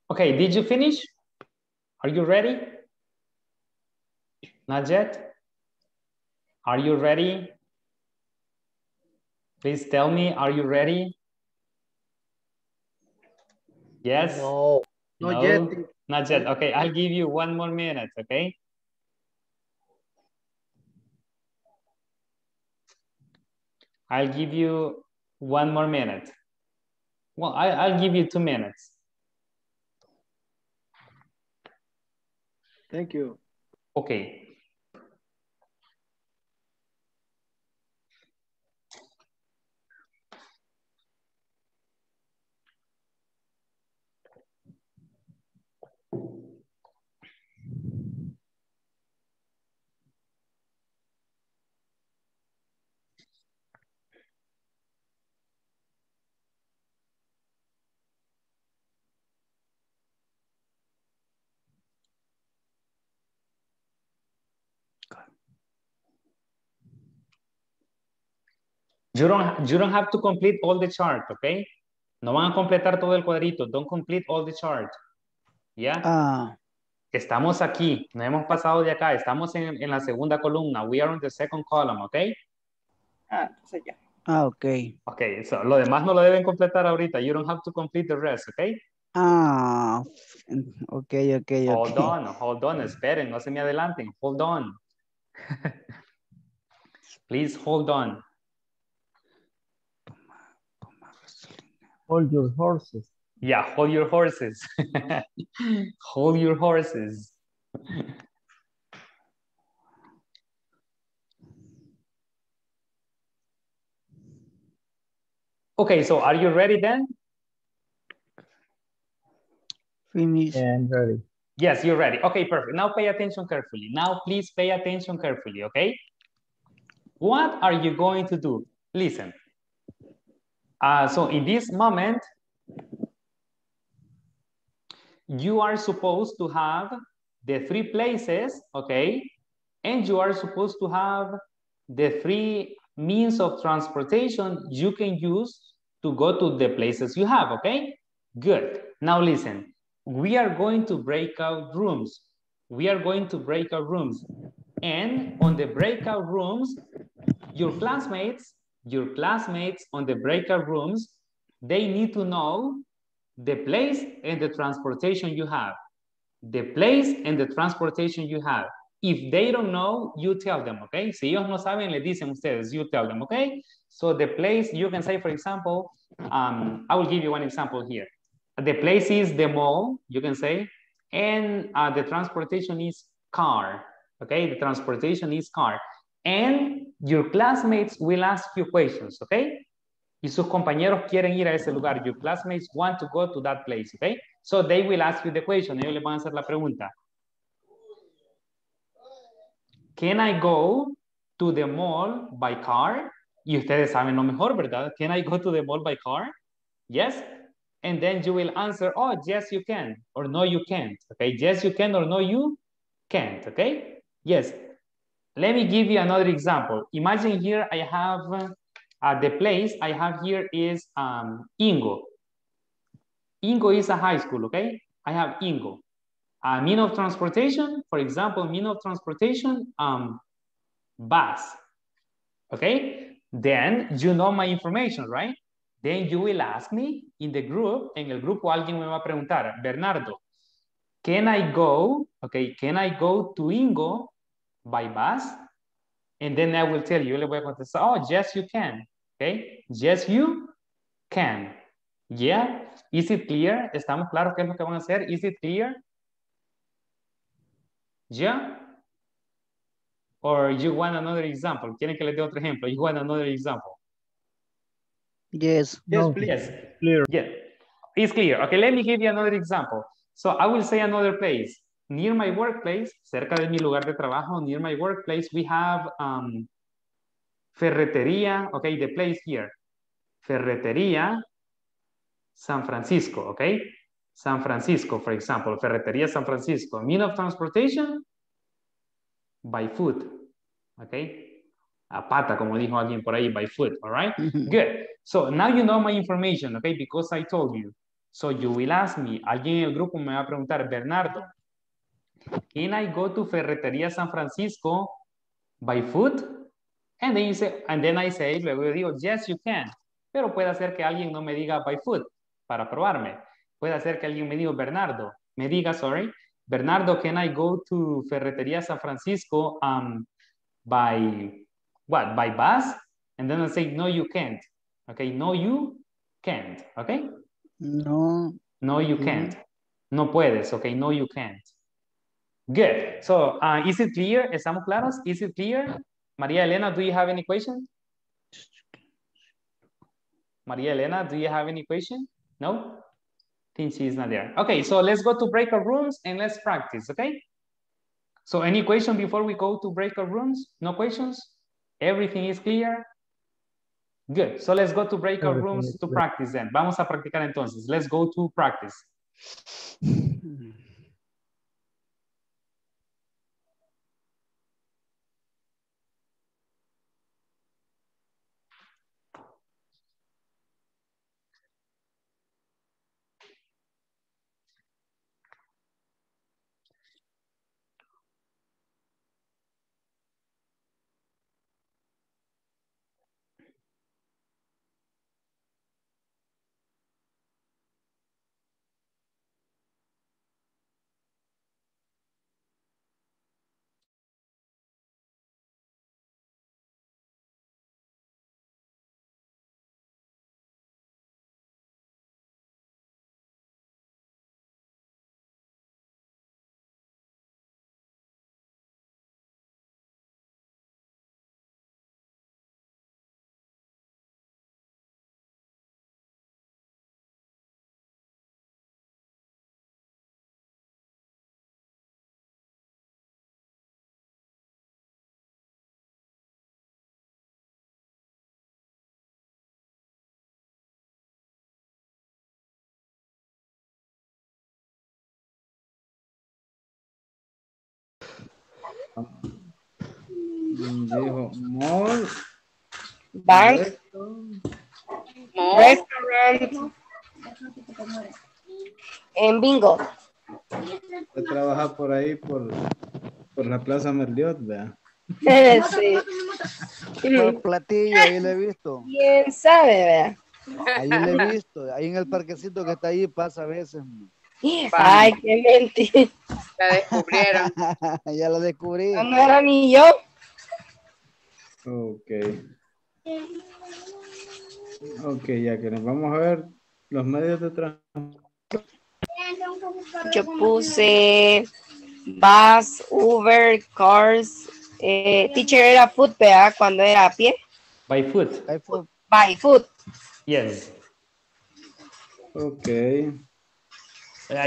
Okay, did you finish? Are you ready? Not yet? Are you ready? Please tell me, are you ready? Yes? No, not yet. Not yet, okay, I'll give you 1 more minute, okay? I'll give you 1 more minute. Well, I'll give you 2 minutes. Thank you. Okay. You don't have to complete all the chart, okay? No van a completar todo el cuadrito. Don't complete all the chart. Yeah? Estamos aquí. No hemos pasado de acá. Estamos en la segunda columna. We are on the second column, okay? Entonces ya. Okay. Okay, so lo demás no lo deben completar ahorita. You don't have to complete the rest, okay? Okay. Hold on. Esperen, no se me adelanten. Hold on. Please hold on. Hold your horses. Yeah, hold your horses. Hold your horses. Okay, so are you ready then? Finish. And ready. Yes, you're ready. Okay, perfect. Now pay attention carefully. Now please pay attention carefully, okay? What are you going to do? Listen. So in this moment, you are supposed to have the 3 places, okay? And you are supposed to have the 3 means of transportation you can use to go to the places you have, okay? Good. Now listen, we are going to breakout rooms. We are going to breakout rooms. And on the breakout rooms, your classmates on the breakout rooms, they need to know the place and the transportation you have. The place and the transportation you have. If they don't know, you tell them, okay? Si ellos no saben, les dicen ustedes, you tell them, okay? So the place, you can say, for example, I will give you one example here. The place is the mall, you can say, and the transportation is car, okay? The transportation is car. And your classmates will ask you questions, okay? Y sus compañeros quieren ir a ese lugar. Your classmates want to go to that place, okay? So they will ask you the question. Ellos les van a hacer la pregunta. Can I go to the mall by car? Y ustedes saben lo mejor, ¿verdad? Can I go to the mall by car? Yes. And then you will answer, oh, yes, you can, or no, you can't. Okay, yes, you can, or no, you can't, okay? Yes. Let me give you another example. Imagine here I have, the place I have here is Ingo. Ingo is a high school, okay? I have Ingo. Mean of transportation, for example, mean of transportation, bus, okay? Then you know my information, right? Then you will ask me in the group, en el grupo alguien me va a preguntar, Bernardo, can I go, okay, can I go to Ingo by bus? And then I will tell you, le voy a contestar, oh, yes, you can, okay? Yes, you can. Yeah, is it clear? ¿Estamos claros qué es lo que van a hacer? Is it clear? Yeah? Or you want another example? ¿Quieren que les dé otro ejemplo? You want another example? Yes. Yes, no, please. Yes. Clear. Yeah. It's clear. Okay, let me give you another example. So I will say another place. Near my workplace, cerca de mi lugar de trabajo, near my workplace, we have Ferretería, okay, the place here. Ferretería San Francisco, okay? San Francisco, for example, Ferretería San Francisco. Mean of transportation, by foot, okay? A pata, como dijo alguien por ahí, by foot, all right? Good. So now you know my information, okay? Because I told you. So you will ask me, alguien en el grupo me va a preguntar, Bernardo, can I go to Ferretería San Francisco by foot? And then you say, and then I say, luego yo digo, yes, you can. Pero puede hacer que alguien no me diga by foot para probarme. Puede hacer que alguien me diga, Bernardo, me diga, sorry, Bernardo, can I go to Ferretería San Francisco by what? By bus? And then I say, no, you can't. Okay, no, you can't. Okay? No. No, you can't. No puedes. Okay, no, you can't. Good. So, is it clear? ¿Estamos claros? Is it clear? Maria Elena, do you have any question? Maria Elena, do you have any question? No? I think she's not there. Okay, so let's go to breakout rooms and let's practice, okay? So, any question before we go to breakout rooms? No questions? Everything is clear? Good. So, let's go to breakout rooms to practice then. Vamos a practicar entonces. Let's go to practice. Dijo, mall, bar, restaurant, en bingo. Yo trabajaba por ahí, por la Plaza Merliot, vea. Sí. Por Platillo, ahí lo he visto. ¿Quién sabe, vea? Ahí lo he visto, ahí en el parquecito que está ahí pasa a veces. Ay, qué mentira. La descubrieron. Ya la descubrí. No era ni yo. Ok. Ok, ya que nos vamos a ver los medios de transporte. Yo puse bus, Uber, cars. Teacher era foot, ¿verdad? Cuando era a pie. By foot. By foot. By foot. Yes. Okay.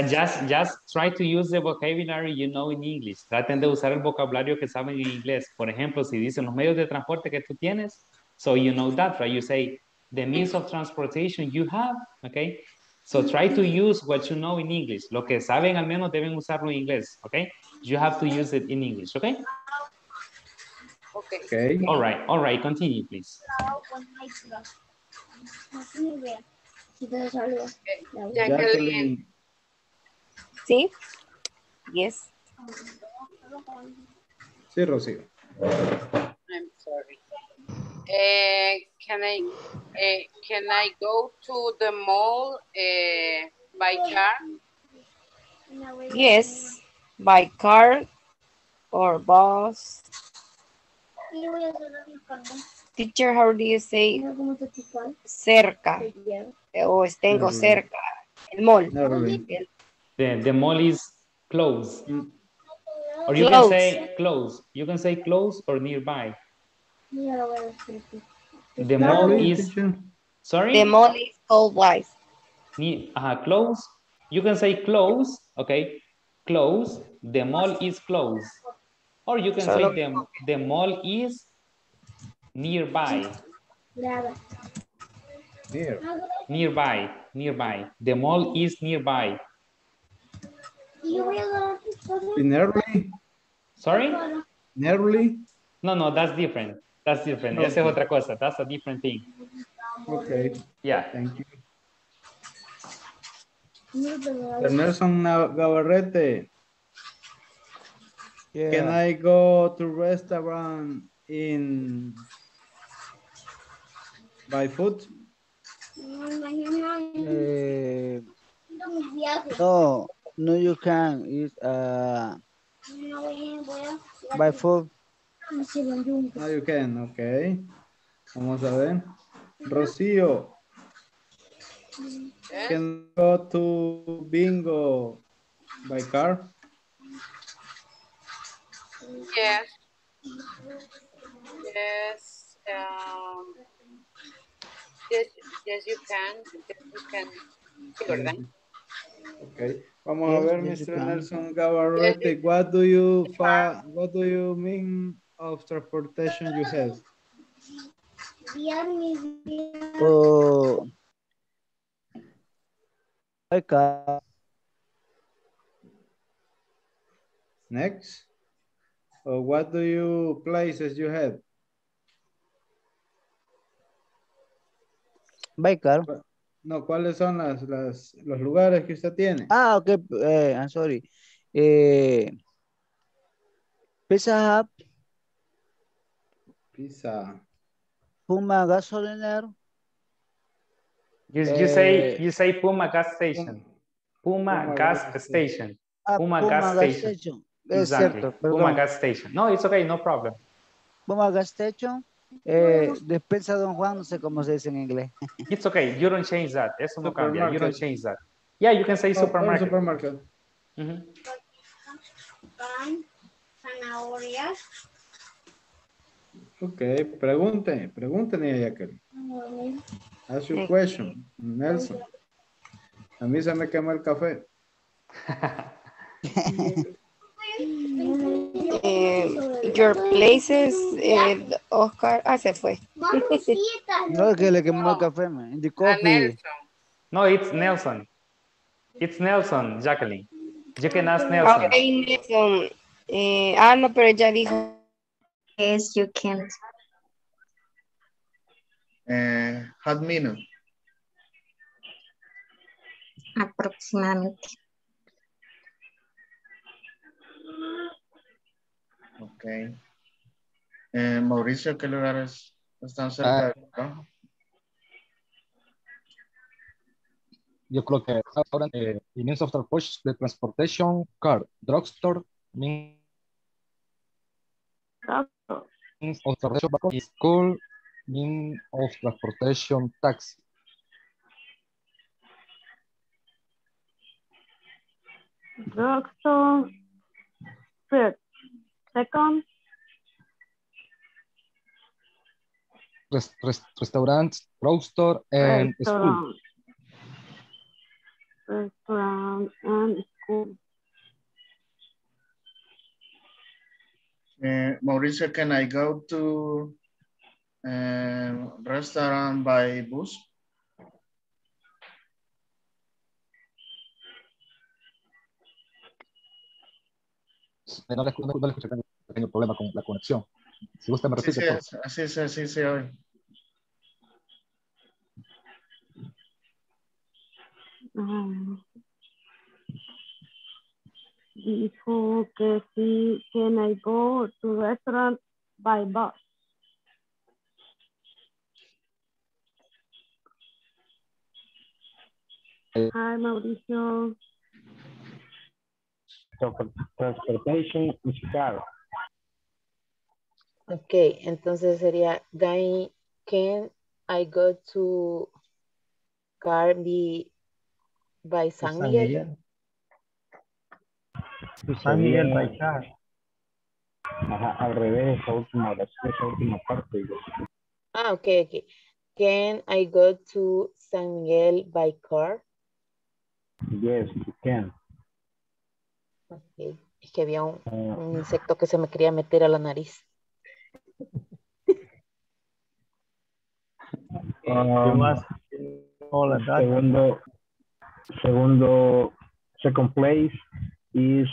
Just try to use the vocabulary you know in English. Traten de usar el vocabulario que saben en inglés. Por ejemplo, si dicen los medios de transporte que tú tienes, so you know that, right? You say the means of transportation you have, okay? So try to use what you know in English. Lo que saben al menos deben usarlo en inglés, okay? You have to use it in English, okay? Okay. Okay. All right, continue, please. Jacqueline. Sí. Yes. Sí, Rocío. I'm sorry. Can I go to the mall by car? Yes, by car or bus. Teacher, how do you say cerca? O tengo cerca. El mall. The mall is close. Or you can say close. You can say close or nearby. The mall is... Sorry? The mall is close. Close. You can say close. Okay. Close. The mall is close. Or you can say the mall is nearby. Nearby. Nearby. The mall is nearby. Nearly. Sorry? Nearly? No, no, that's different. That's different. Okay. Esa es otra cosa. That's a different thing. Okay. Yeah. Thank you. Nelson Gabarrete. Yeah. Can I go to restaurant in by foot? No, you can. It's by foot. No, you can. Okay. Vamos a ver. Rocío. Can go to bingo by car? Yes. Yes. Yes, you can. Yes, you can. Okay. Okay. Vamos a ver, Mr. Nelson Gabarrete. Yes. What do you mean of transportation you have? Oh, okay. Next. What do you places you have? By car. No, ¿cuáles son los lugares que usted tiene? Ah, ok. I'm sorry. Pizza Hut. Pizza. Puma Gasoliner. You say Puma Gas Station. Puma Gas Station. Puma Gas Station. Exactly. Cierto, Puma Gas Station. No, it's okay, no problem. Puma Gas Station, despensa Don Juan, no sé cómo se dice en inglés. It's okay, you don't change that. Eso no cambia, you don't change that. Yeah, you can say supermarket. Supermarket. Mm-hmm. Pan, zanahorias. Okay, pregúntenle a Jacqueline. Ask your question, Nelson. A mí se me quema el café. Your places, Oscar. Ah, se fue. No, que le quemó el café, man. In the coffee. No, it's Nelson. It's Nelson, Jacqueline. You can ask Nelson. Okay, Nelson. No, pero ya dijo. Yes, you can. Hot minute. Aproximadamente. Okay. Mauricio, ¿qué lugares están cerca? yo creo que restaurant, means of transportation, the transportation, car, drugstore, means of transportation, school, means of transportation, taxi. Drugstore, third, second. Restaurant, drugstore, and school. Restaurant and school. Mauricio, can I go to restaurant by bus? No le escuché, tengo un problema con la conexión. Si gusta, me repite. Así se oye. Dijo que sí, can I go to restaurant by bus? Hi, Mauricio. Transportation is car. Ok, entonces sería, can I go to car by San Miguel? To San Miguel by car. Ajá, al revés, esa última parte. Ah, ok. Can I go to San Miguel by car? Yes, you can. Ok, es que había un insecto que se me quería meter a la nariz. Second place is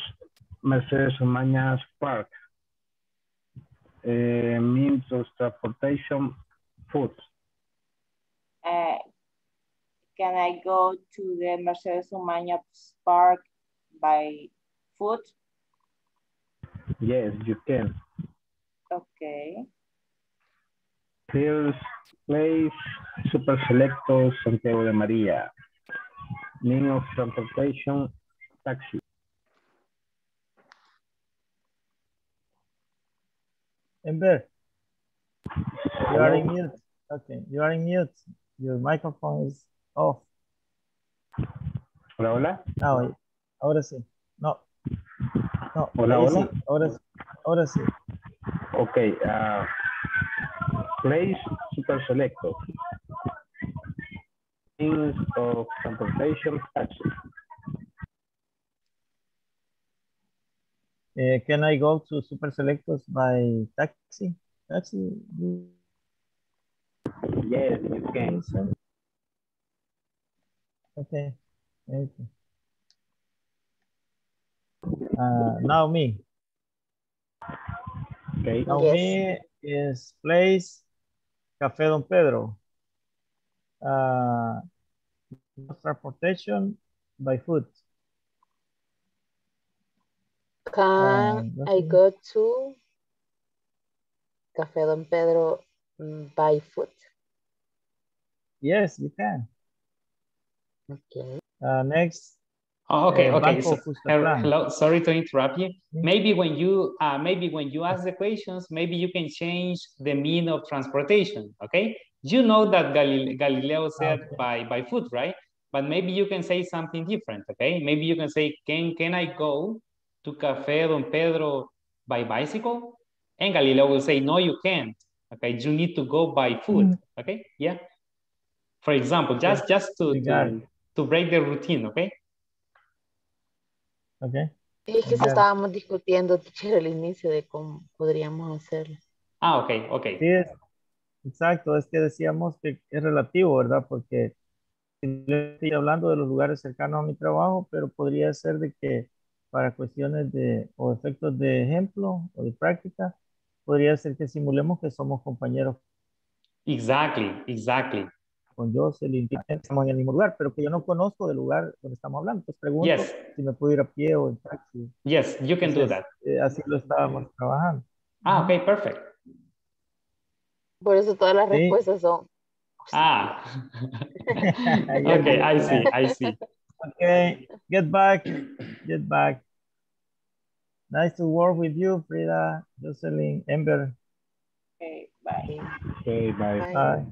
Mercedes Umaña's Park. Means of transportation, food. Can I go to the Mercedes Umaña's Park by foot? Yes, you can. Okay. First place, Super Selecto, Santiago de María. Means of transportation, taxi. Amber, you are in mute. Okay, you are in mute. Your microphone is off. Hola. No, ahora sí. No. Hola. Ahora sí. Okay. Place Super Selecto. Means of transportation, taxi. Can I go to Super Selectos by taxi? Taxi? Yes, you can. Okay. Now me. Okay. Now me is place Café Don Pedro. Transportation by foot. Can I go to Café Don Pedro by foot? Yes, you can. Okay. Next. Oh, okay. So, hello, sorry to interrupt you. Maybe when you ask the questions, maybe you can change the mean of transportation, okay? You know that Galileo said by foot, right? But maybe you can say something different, okay? Maybe you can say, can I go to Café Don Pedro by bicycle? And Galileo will say, no, you can't, okay? You need to go by foot, okay? Yeah. For example, just to break the routine, okay? Okay. Es que eso estábamos discutiendo, teacher, al inicio de cómo podríamos hacerlo. Ah, ok. Sí, exacto, es que decíamos que es relativo, ¿verdad? Porque estoy hablando de los lugares cercanos a mi trabajo, pero podría ser de que para cuestiones o efectos de ejemplo o de práctica, podría ser que simulemos que somos compañeros. Exactly. Con Jocelyn, estamos en el mismo lugar, pero que yo no conozco del lugar donde estamos hablando. Entonces pregunto si me puedo ir a pie o en taxi. Yes, you can do that. Así lo estábamos trabajando. Ah, ok, perfect. Por eso todas las respuestas son Ah, okay, I see. Okay, get back. Nice to work with you, Frida, Jocelyn, Amber. Okay, bye. Okay, bye. Bye.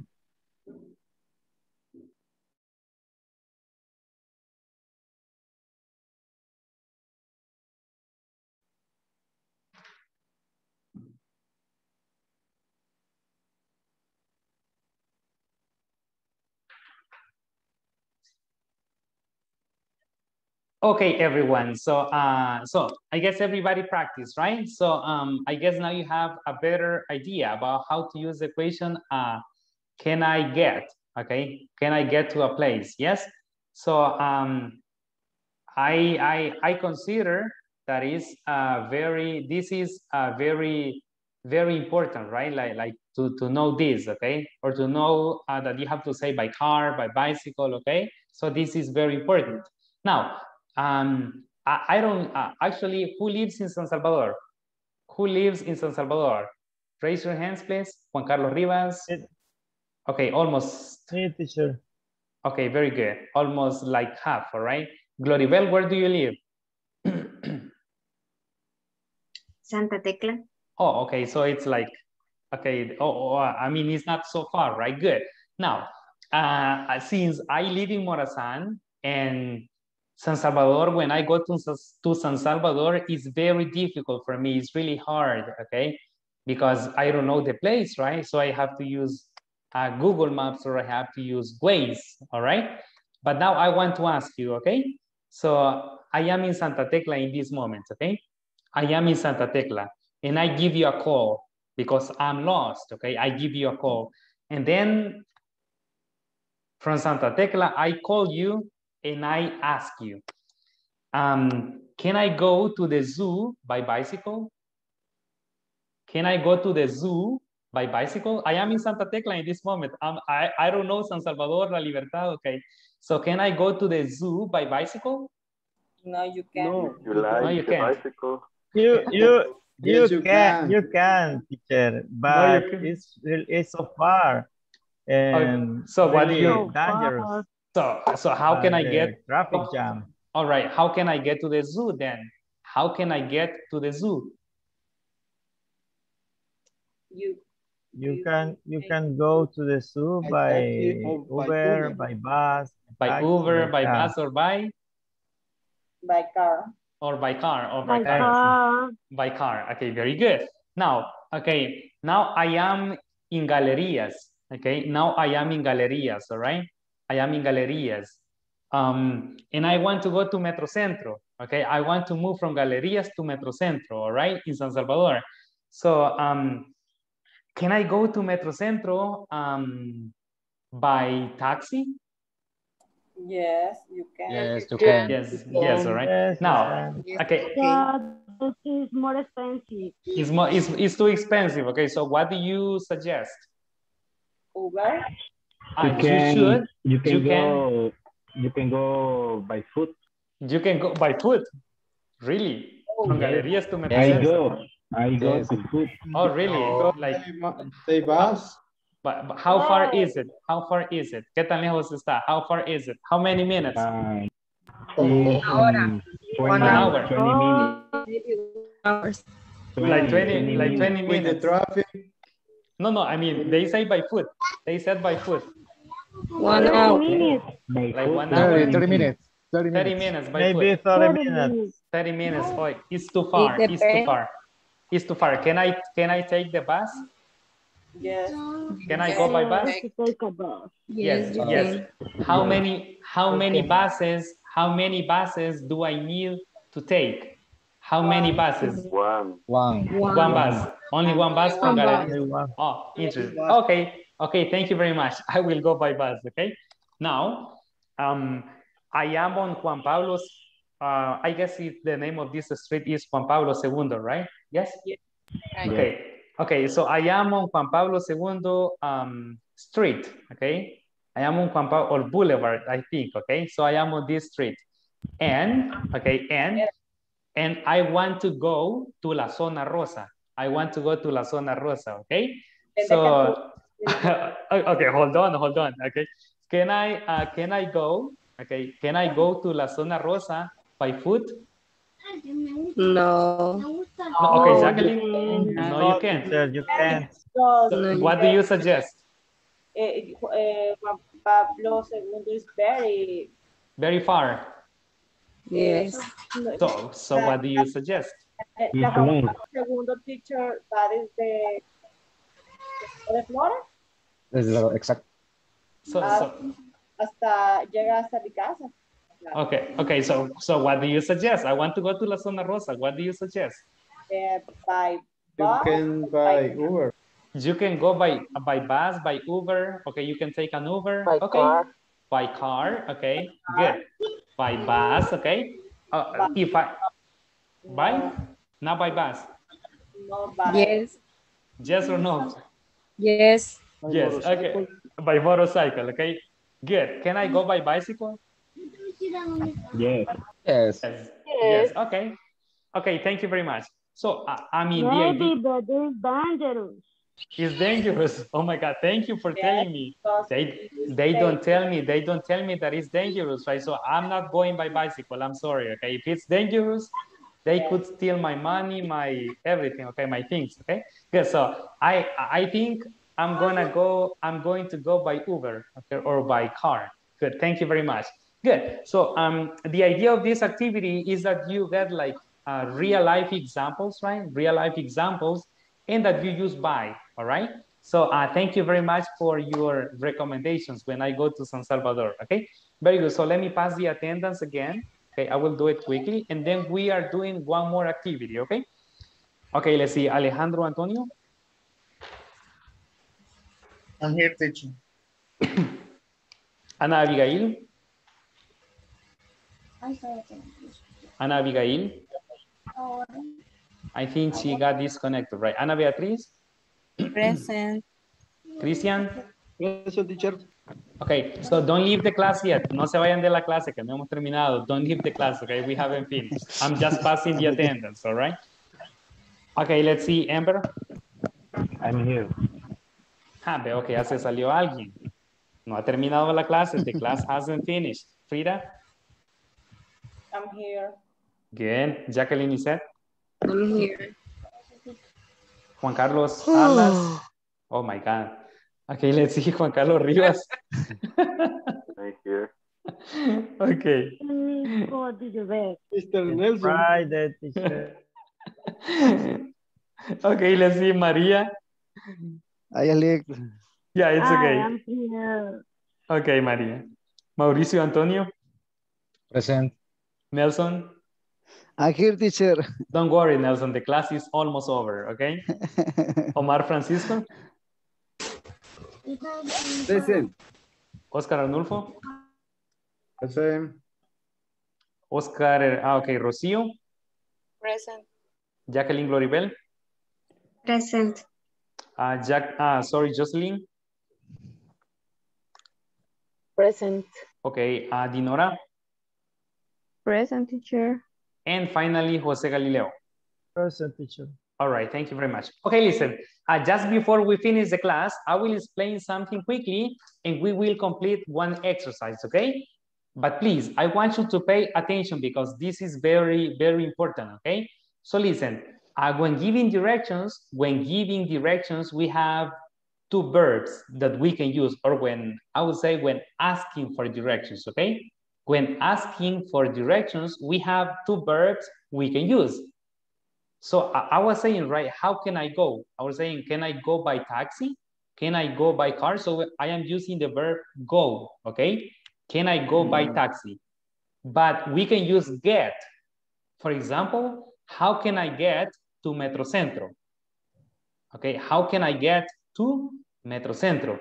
Okay, everyone. So I guess everybody practiced, right? So I guess now you have a better idea about how to use the equation. Can I get? Okay, can I get to a place? Yes. So I consider that is very important, right? Like to know this, okay, or to know that you have to say by car, by bicycle, okay. So this is very important. Now. I don't actually. Who lives in San Salvador? Who lives in San Salvador? Raise your hands, please. Juan Carlos Rivas. Okay, almost. Yeah, teacher. Okay, very good. Almost like half. All right. Gloribel, where do you live? Santa Tecla. Oh, okay. So it's like, okay. Oh, I mean, it's not so far, right? Good. Now, since I live in Morazán and San Salvador, when I go to San Salvador, it's very difficult for me. It's really hard, okay? Because I don't know the place, right? So I have to use Google Maps or I have to use Waze, all right? But now I want to ask you, okay? So I am in Santa Tecla in this moment, okay? I am in Santa Tecla and I give you a call because I'm lost, okay? I give you a call. And then from Santa Tecla, I call you and I ask you, can I go to the zoo by bicycle? Can I go to the zoo by bicycle? I am in Santa Tecla in this moment. I don't know San Salvador, La Libertad, okay. So can I go to the zoo by bicycle? No, you can't. No, you can't. Bicycle. You yes, you can, teacher, but no, it's so far. And okay. So what really is dangerous? So how can I get traffic jam? All right, how can I get to the zoo then? How can I get to the zoo? You can go to the zoo by Uber, by bus, or by car. Okay, very good. Now, okay, now I am in Galerias. Okay, now I am in Galerias. All right. I am in Galerias, and I want to go to MetroCentro, okay? I want to move from Galerias to MetroCentro, all right, in San Salvador. So can I go to MetroCentro by taxi? Yes, you can. Yes, you can. Yes, all right. Yes, now, yes. Okay. Yeah, this is more expensive. It's too expensive, okay? So what do you suggest? Uber. You can go by foot. You can go by foot, really? Oh, from Galerias to MetroCentro. I go by foot. Oh, really? Oh, like say bus. But how far is it? How far is it? ¿Qué tan lejos está? How far is it? How many minutes? 1 hour. 20 minutes. Like 20 minutes. With the traffic. No, I mean they say by foot. They said by foot. 1 hour. Like 1 hour. 30 minutes. Maybe 30 minutes. 30 minutes. Oh, it's too far. It's too far. Can I take the bus? Yes. Can I go by bus? Yes. Yes. How many buses? How many buses do I need to take? How many buses? One bus. Only one bus from Galerias. Oh, interesting. Okay. Okay, thank you very much. I will go by bus, okay? Now, I am on Juan Pablo's, I guess the name of this street is Juan Pablo Segundo, right? Yes? Yes. Okay, so I am on Juan Pablo Segundo street, okay? I am on Juan Pablo, or Boulevard, I think, okay? So I am on this street. And I want to go to La Zona Rosa. I want to go to La Zona Rosa, okay? So... Okay, hold on. Okay, can I go? Okay, can I go to La Zona Rosa by foot? No. No. Okay, Jacqueline. No, you can't. You can't. So what do you suggest? Juan Pablo Segundo is very, very far. Yes. So what do you suggest? Juan Pablo Segundo teacher, that is the Flora. Exacto. Hasta llega hasta mi casa. Okay. So what do you suggest? I want to go to La Zona Rosa. What do you suggest? By bus. You can by Uber. You can go by bus, by Uber. Okay, you can take an Uber. By car. By car. Okay, good. By bus. Okay. Not by bus. No bus. Yes. Yes or no? Yes. Yes. Okay. By motorcycle. Okay. Good. Can I go by bicycle? Yes. Okay. Thank you very much. So I mean, maybe that is dangerous. It's dangerous. Oh my God! Thank you for telling me. They don't tell me that it's dangerous, right? So I'm not going by bicycle. I'm sorry. Okay. If it's dangerous, they could steal my money, my everything. Okay, my things. Okay. Good. So I think I'm going to go by Uber. Okay, or by car. Good. Thank you very much. Good. So the idea of this activity is that you get like real life examples, right? Real life examples, and that you use by, all right? So thank you very much for your recommendations when I go to San Salvador, okay? Very good. So let me pass the attendance again. Okay, I will do it quickly. And then we are doing one more activity, okay? Okay, let's see. Alejandro Antonio. I'm here, teacher. Ana Abigail. Ana Abigail. I think she got disconnected, right? Ana Beatriz. Present. Christian. Present, teacher. Okay, so don't leave the class yet. No se vayan de la clase, que no hemos terminado. Don't leave the class, okay? We haven't finished. I'm just passing the attendance, all right? Okay, let's see. Amber. I'm here. Amber, okay, ya se salió alguien. No ha terminado la clase. The class hasn't finished. Frida. I'm here. Good. Jacqueline Lisette. I'm here. Juan Carlos Rivas. Oh my God. Okay, let's see. Juan Carlos Rivas. Thank you. Okay. Mr. Nelson. Right, that is okay, let's see. Maria. Yeah, it's okay. I'm here. Okay, Maria. Mauricio Antonio. Present. Nelson? I'm here, teacher. Don't worry, Nelson. The class is almost over, okay? Omar Francisco? Present. Oscar Arnulfo? Present. Oscar, okay, Rocío? Present. Jacqueline Gloribel? Present. Jocelyn? Present. Okay, Dinora? Present, teacher. And finally, Jose Galileo. Present, teacher. All right, thank you very much. Okay, listen, just before we finish the class, I will explain something quickly and we will complete one exercise, okay? But please, I want you to pay attention because this is very, very important, okay? So listen, when giving directions, we have two verbs that we can use, or when asking for directions, okay? When asking for directions, we have two verbs we can use. So I was saying, right, how can I go? I was saying, can I go by taxi? Can I go by car? So I am using the verb go, okay? Can I go by taxi? But we can use get. For example, how can I get to MetroCentro? Okay, how can I get to MetroCentro?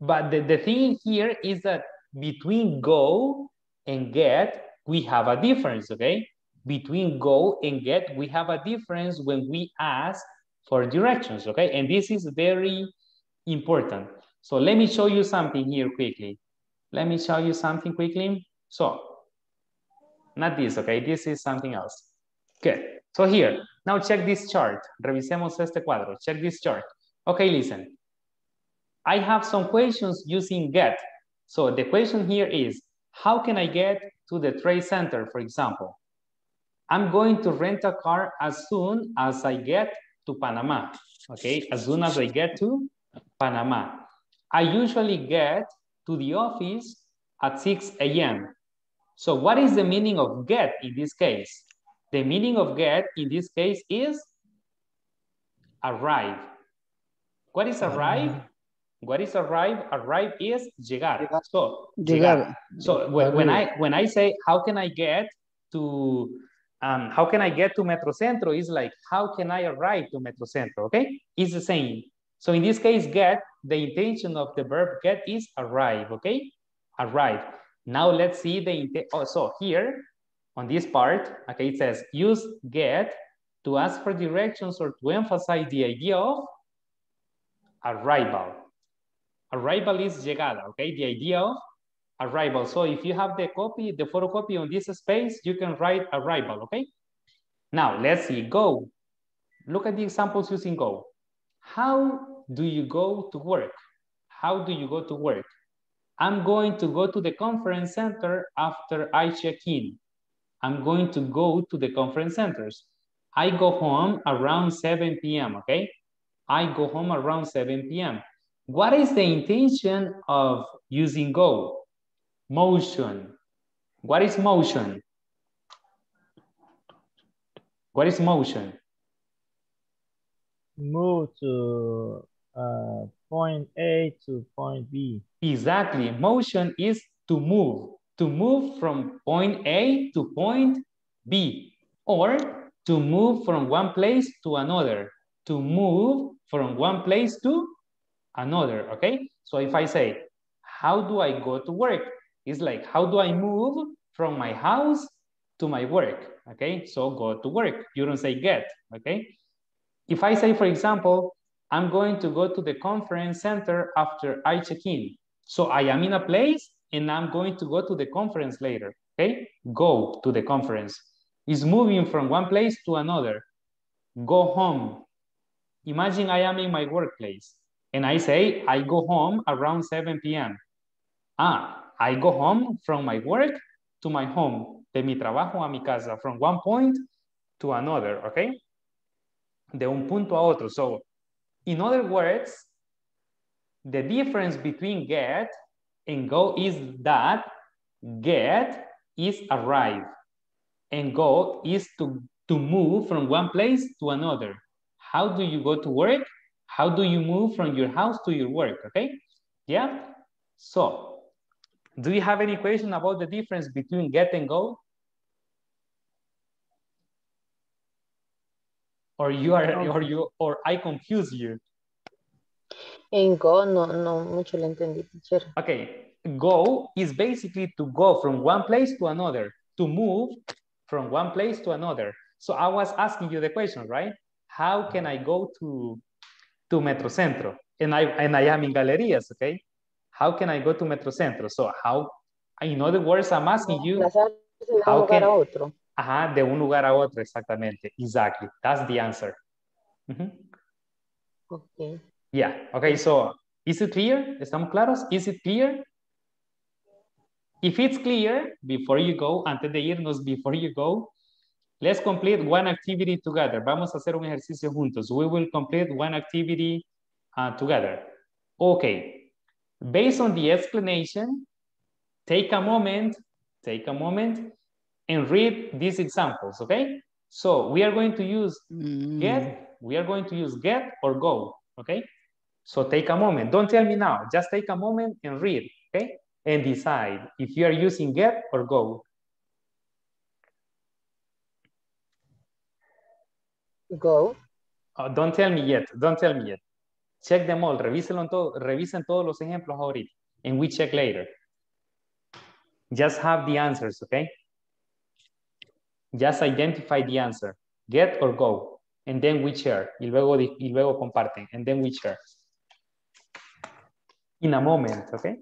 But the thing here is that between go and get, we have a difference, okay? Between go and get, we have a difference when we ask for directions, okay? And this is very important. So let me show you something here quickly. So, not this, okay? This is something else. Okay, so here, now check this chart. Revisemos este cuadro, check this chart. Okay, listen. I have some questions using get. So the question here is, how can I get to the trade center, for example? I'm going to rent a car as soon as I get to Panama. Okay, as soon as I get to Panama. I usually get to the office at 6 a.m. So what is the meaning of get in this case? The meaning of get in this case is arrive. What is arrive? What is arrive? Arrive is llegar. So, llegar. So when I say how can I get to how can I get to MetroCentro? It's like how can I arrive to MetroCentro? Okay, it's the same. So in this case, get, the intention of the verb get is arrive. Okay, arrive. Now let's see the so here on this part. Okay, it says use get to ask for directions or to emphasize the idea of arrival. Arrival is llegada, okay? The idea of arrival. So if you have the copy, the photocopy on this space, you can write arrival, okay? Now, let's see, go. Look at the examples using go. How do you go to work? How do you go to work? I'm going to go to the conference center after I check in. I'm going to go to the conference centers. I go home around 7 p.m., okay? I go home around 7 p.m. What is the intention of using go? Motion. What is motion? What is motion? Move to point A to point B. Exactly. Motion is to move from point A to point B, or to move from one place to another, to move from one place to another, okay? So if I say, how do I go to work? It's like, how do I move from my house to my work, okay? So go to work, you don't say get, okay? If I say, for example, I'm going to go to the conference center after I check in. So I am in a place and I'm going to go to the conference later, okay? Go to the conference. It's moving from one place to another. Go home. Imagine I am in my workplace. And I say, I go home around 7 p.m. I go home from my work to my home, de mi trabajo a mi casa, from one point to another, okay? De un punto a otro. So, in other words, the difference between get and go is that get is arrive, and go is to move from one place to another. How do you go to work? How do you move from your house to your work, okay? Yeah, so do you have any question about the difference between get and go? Or you are, or I confuse you? In go, no mucho lo entendí, teacher. Okay, go is basically to go from one place to another, to move from one place to another. So I was asking you the question, right? How can I go to MetroCentro, and I am in Galerias, okay? How can I go to MetroCentro? So how, in other words, I'm asking you, how can, de un lugar a otro, exactamente, exactly, that's the answer. Okay. Yeah, okay, so, is it clear? ¿Estamos claros? Is it clear? If it's clear, before you go, antes de irnos, before you go, let's complete one activity together. Vamos a hacer un ejercicio juntos. We will complete one activity together. Okay. Based on the explanation, take a moment and read these examples, okay? So we are going to use get, we are going to use get or go, okay? So take a moment. Don't tell me now. Just take a moment and read, okay? And decide if you are using get or go. Go. Oh, don't tell me yet. Don't tell me yet. Check them all. Revisen todos los ejemplos ahorita. And we check later. Just have the answers, okay? Just identify the answer. Get or go. And then we share. Y luego comparten. And then we share. In a moment, okay?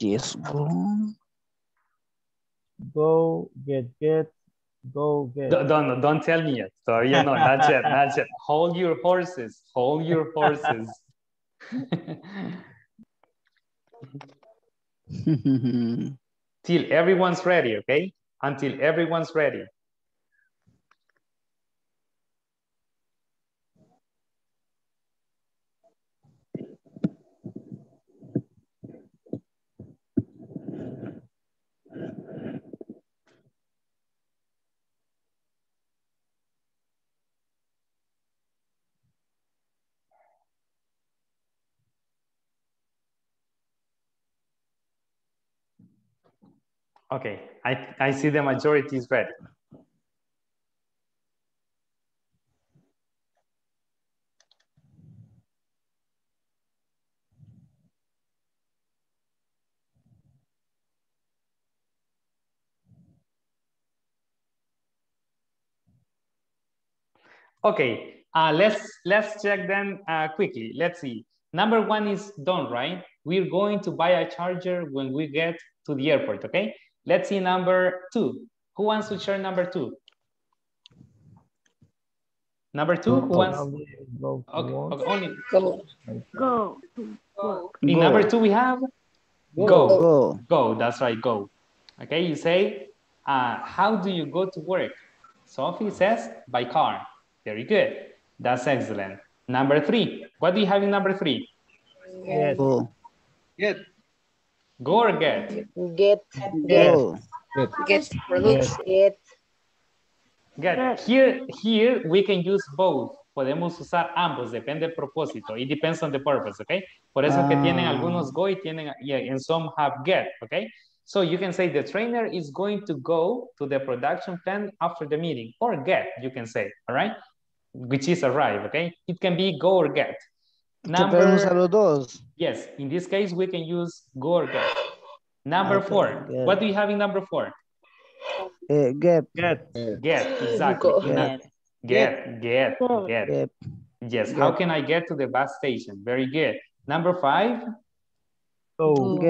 Yes, go. Go, get, go, get. Don't tell me yet. Sorry, you know, not yet, not yet. Hold your horses, hold your horses. Till everyone's ready, okay? Until everyone's ready. Okay, I see the majority is ready. Okay, let's check them quickly. Let's see. Number one is done, right? We're going to buy a charger when we get to the airport, okay? Let's see number two. Who wants to share number two? Number two, who wants? Okay, only go. In number two, we have go. Go, that's right, go. Okay, you say, how do you go to work? Sophie says, by car. Very good, that's excellent. Number three, what do you have in number three? Yes. Yes. Go or get? Get. Here we can use both. Podemos usar ambos. Depende del propósito. It depends on the purpose, okay? Por eso que tienen algunos go y tienen, and some have get, okay? So you can say the trainer is going to go to the production plant after the meeting. Or get, you can say, all right? Which is arrive, okay? It can be go or get. Number, yes, in this case, we can use go or get. Number four, get. What do you have in number four? Get, exactly. Get. Yes, get. How can I get to the bus station? Very good. Number five? Go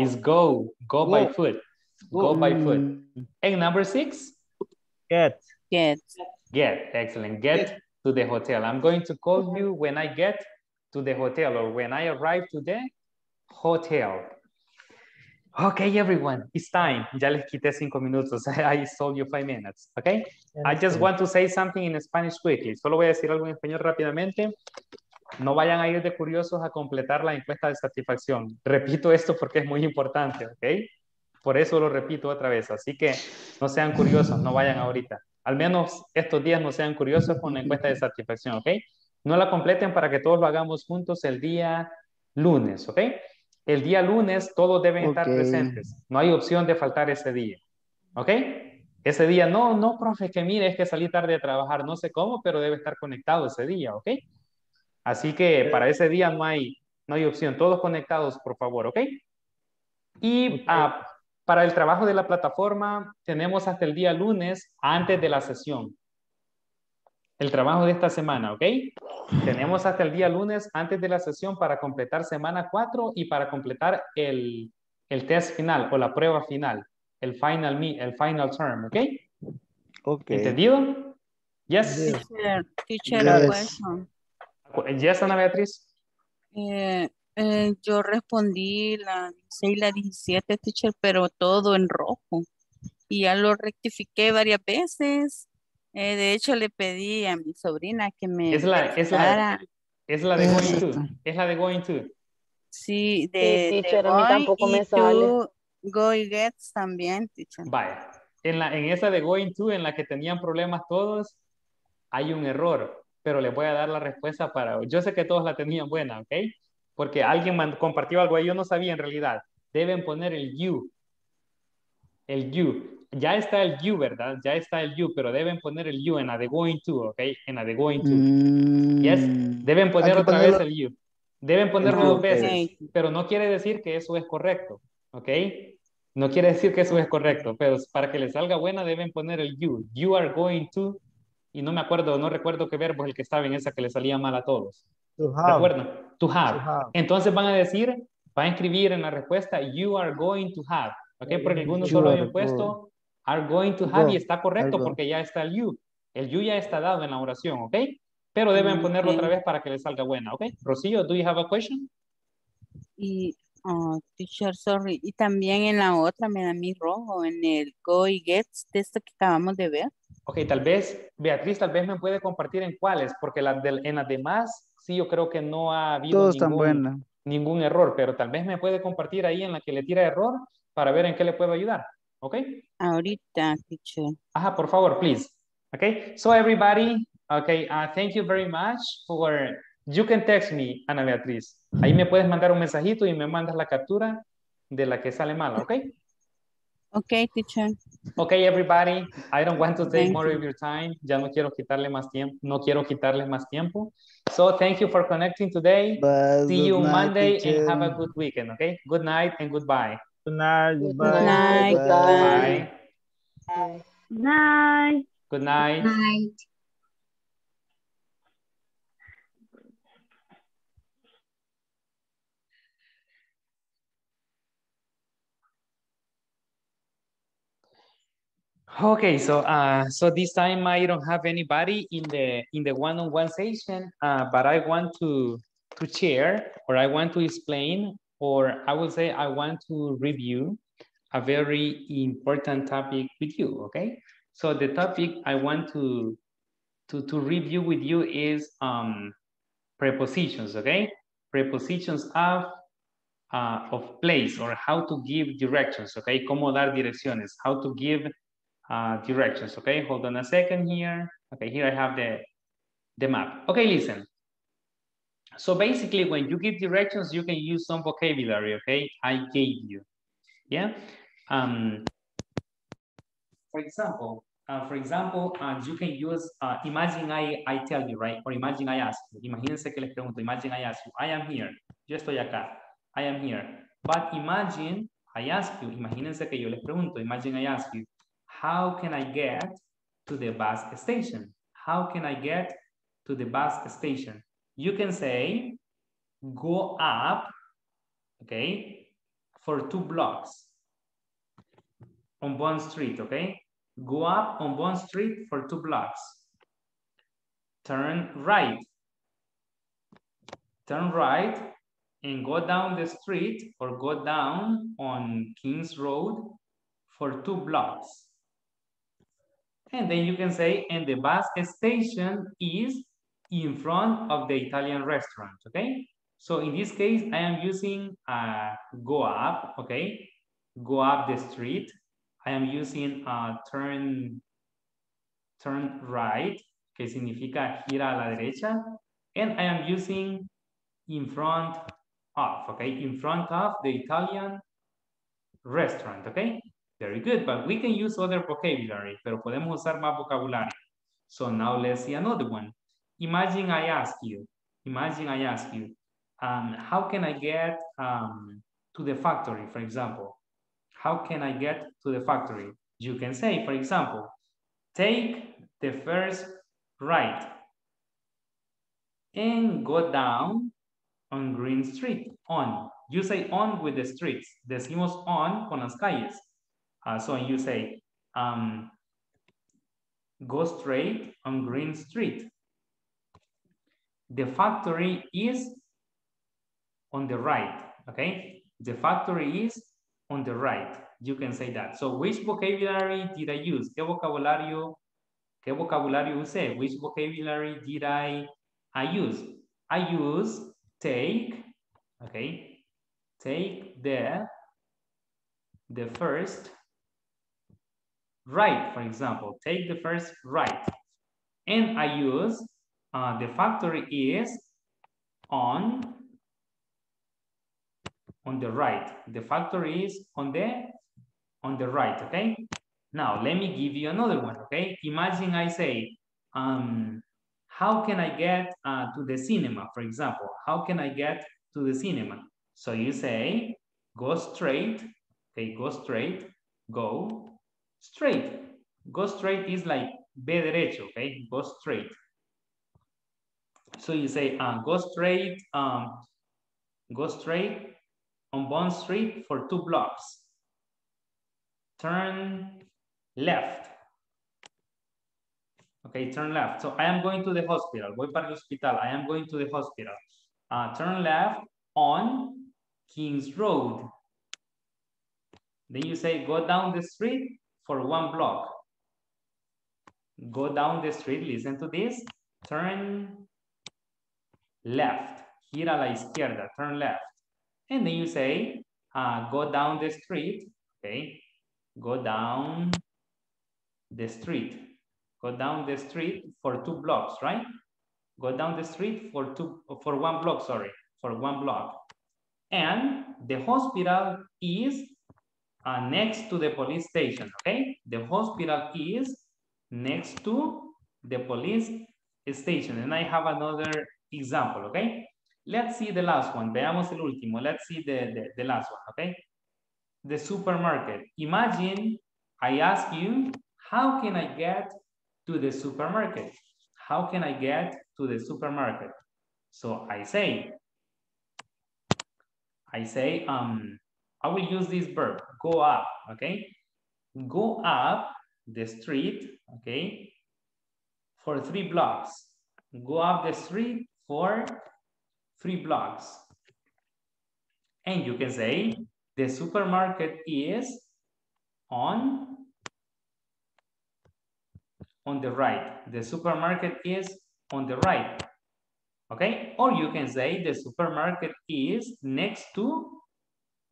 is go. Go by foot. Go by foot. And number six? Get, excellent. Get to the hotel. I'm going to call you when I get to the hotel or when I arrive to the hotel. Okay, everyone, it's time. Ya les quité 5 minutos. I sold you 5 minutes, okay? I just want to say something in Spanish quickly. Solo voy a decir algo en español rápidamente. No vayan a ir de curiosos a completar la encuesta de satisfacción. Repito esto porque es muy importante, okay? Por eso lo repito otra vez. Así que no sean curiosos, no vayan ahorita. Al menos estos días no sean curiosos con la encuesta de satisfacción, ¿ok? No la completen para que todos lo hagamos juntos el día lunes, ¿ok? El día lunes todos deben estar presentes. No hay opción de faltar ese día, ¿ok? Ese día, no, profe, que mire, es que salí tarde de trabajar, no sé cómo, pero debe estar conectado ese día, ¿ok? Así que para ese día no hay opción. Todos conectados, por favor, ¿ok? Y para el trabajo de la plataforma, tenemos hasta el día lunes antes de la sesión. El trabajo de esta semana, ¿ok? Tenemos hasta el día lunes antes de la sesión para completar semana 4 y para completar el test final o la prueba final. El final term, ¿ok? Okay. ¿Entendido? Yes. Teacher, a question. Yes, Ana Beatriz. Yo respondí la 16 y la 17, teacher, pero todo en rojo. Y ya lo rectifiqué varias veces. De hecho, le pedí a mi sobrina que me... Es la de going to. Es la de going to. Sí, teacher, a mí tampoco me sale. Go y get también, teacher. Vaya. En esa de going to, en la que tenían problemas todos, hay un error. Pero les voy a dar la respuesta para... Yo sé que todos la tenían buena, ¿ok? Porque alguien compartió algo ahí, yo no sabía en realidad. Deben poner el you. El you. Ya está el you, ¿verdad? Ya está el you, pero deben poner el you en la de going to, ¿ok? En la de going to. Yes. Deben poner otra vez el you. Deben ponerlo dos veces. Okay. Pero no quiere decir que eso es correcto, ¿ok? No quiere decir que eso es correcto, pero para que les salga buena deben poner el you. You are going to. Y no recuerdo qué verbo es el que estaba en esa que le salía mal a todos. To have. ¿De acuerdo? To have. To have. Entonces van a decir, van a escribir en la respuesta, you are going to have. ¿Ok? Porque algunos solo han puesto, are going to have, y está correcto porque ya está el you. El you ya está dado en la oración, ¿ok? Pero deben ponerlo otra vez para que les salga buena, ¿ok? Rocío, do you have a question? Y, teacher, sorry. Y también en la otra me da mi rojo, en el go y gets, de esto que acabamos de ver. Ok, tal vez, Beatriz, tal vez me puede compartir en cuáles, porque en las demás, sí, yo creo que no ha habido ningún error, pero tal vez me puede compartir ahí en la que le tira error para ver en qué le puedo ayudar, ¿ok? Ahorita, teacher. Ajá, por favor, please. Okay, so everybody, okay, thank you very much for, you can text me, Ana Beatriz. Ahí me puedes mandar un mensajito y me mandas la captura de la que sale mala, okay? Okay, teacher. Okay, everybody, I don't want to take more of your time. Ya no quiero quitarle más tiempo, no quiero quitarles más tiempo. So thank you for connecting today. But see you Monday, teacher. And have a good weekend, okay? Good night and goodbye. Good night. Goodbye. Good night. Bye. Bye. Good night. Good night. Good night. Okay, so so this time I don't have anybody in the one-on-one session, but I want to share, or I want to explain, or I will say I want to review a very important topic with you. Okay. So the topic I want to review with you is prepositions, okay? Prepositions of place, or how to give directions, okay? Cómo dar direcciones, how to give directions, okay? Hold on a second here. Okay, here I have the map. Okay, listen. So basically, when you give directions, you can use some vocabulary, okay? I gave you, yeah? For example, you can use, imagine I tell you, right? Or imagine I ask you. Imagínense que les pregunto, imagine I ask you, I am here. Yo estoy acá. I am here. But imagine I ask you, imagínense que yo les pregunto, imagine I ask you, how can I get to the bus station? How can I get to the bus station? You can say, go up, okay, for 2 blocks. On Bond Street, okay? Go up on Bond Street for 2 blocks. Turn right. Turn right and go down the street, or go down on King's Road for 2 blocks. And then you can say, and the bus station is in front of the Italian restaurant, okay? So in this case, I am using go up, okay? Go up the street. I am using turn right, que significa gira a la derecha, and I am using in front of, okay? In front of the Italian restaurant, okay? Very good, but we can use other vocabulary, pero podemos usar más vocabulario. So now let's see another one. Imagine I ask you, how can I get to the factory, for example? How can I get to the factory? You can say, for example, take the first right and go down on Green Street, on. You say on with the streets. Decimos on con las calles. So you say, go straight on Green Street. The factory is on the right, okay? The factory is on the right, you can say that. So which vocabulary did I use? Qué vocabulario usé? Which vocabulary did I use? I use take, okay? Take the first right, for example. Take the first right. And I use the factory is on the right. The factory is on the right, okay? Now, let me give you another one, okay? Imagine I say, how can I get to the cinema, for example? How can I get to the cinema? So you say, go straight, okay? Go straight. Go straight is like ve derecho, okay? Go straight. So you say, go straight on Bond Street for 2 blocks. Turn left. Okay, turn left. So I am going to the hospital. Voy para el hospital. I am going to the hospital. Turn left on King's Road. Then you say, go down the street for 1 block. Go down the street, listen to this. Turn left. Gira a la izquierda, turn left. And then you say, go down the street. Okay, go down the street. Go down the street for 2 blocks, right? Go down the street for 1 block, sorry, for 1 block. And the hospital is next to the police station, okay? The hospital is next to the police station. And I have another example, okay? Let's see the last one. Veamos el último. Let's see the last one, okay? The supermarket. Imagine I ask you, how can I get to the supermarket? How can I get to the supermarket? So I say, I will use this verb, go up, okay? Go up the street, okay, for 3 blocks. Go up the street for 3 blocks. And you can say, the supermarket is on the right. The supermarket is on the right, okay? Or you can say, the supermarket is next to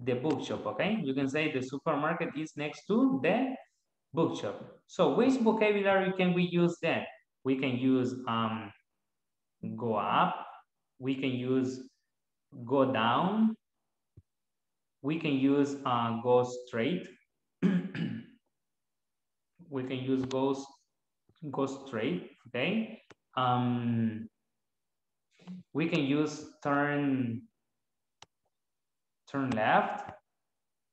the bookshop, okay? You can say, the supermarket is next to the bookshop. So which vocabulary can we use then? We can use go up, we can use go down, we can use go straight, we can use go straight, okay? We can use turn left,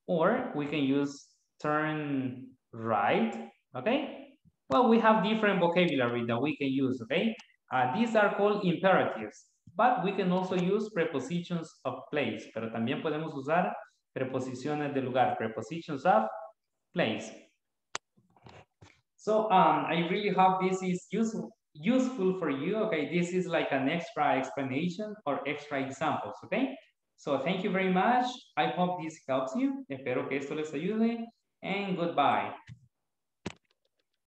or we can use turn right, okay? Well, we have different vocabulary that we can use, okay? These are called imperatives, but we can also use prepositions of place, pero también podemos usar preposiciones de lugar, prepositions of place. So I really hope this is useful for you, okay? This is like an extra explanation or extra examples, okay? So thank you very much. I hope this helps you. Espero que esto les ayude. And goodbye.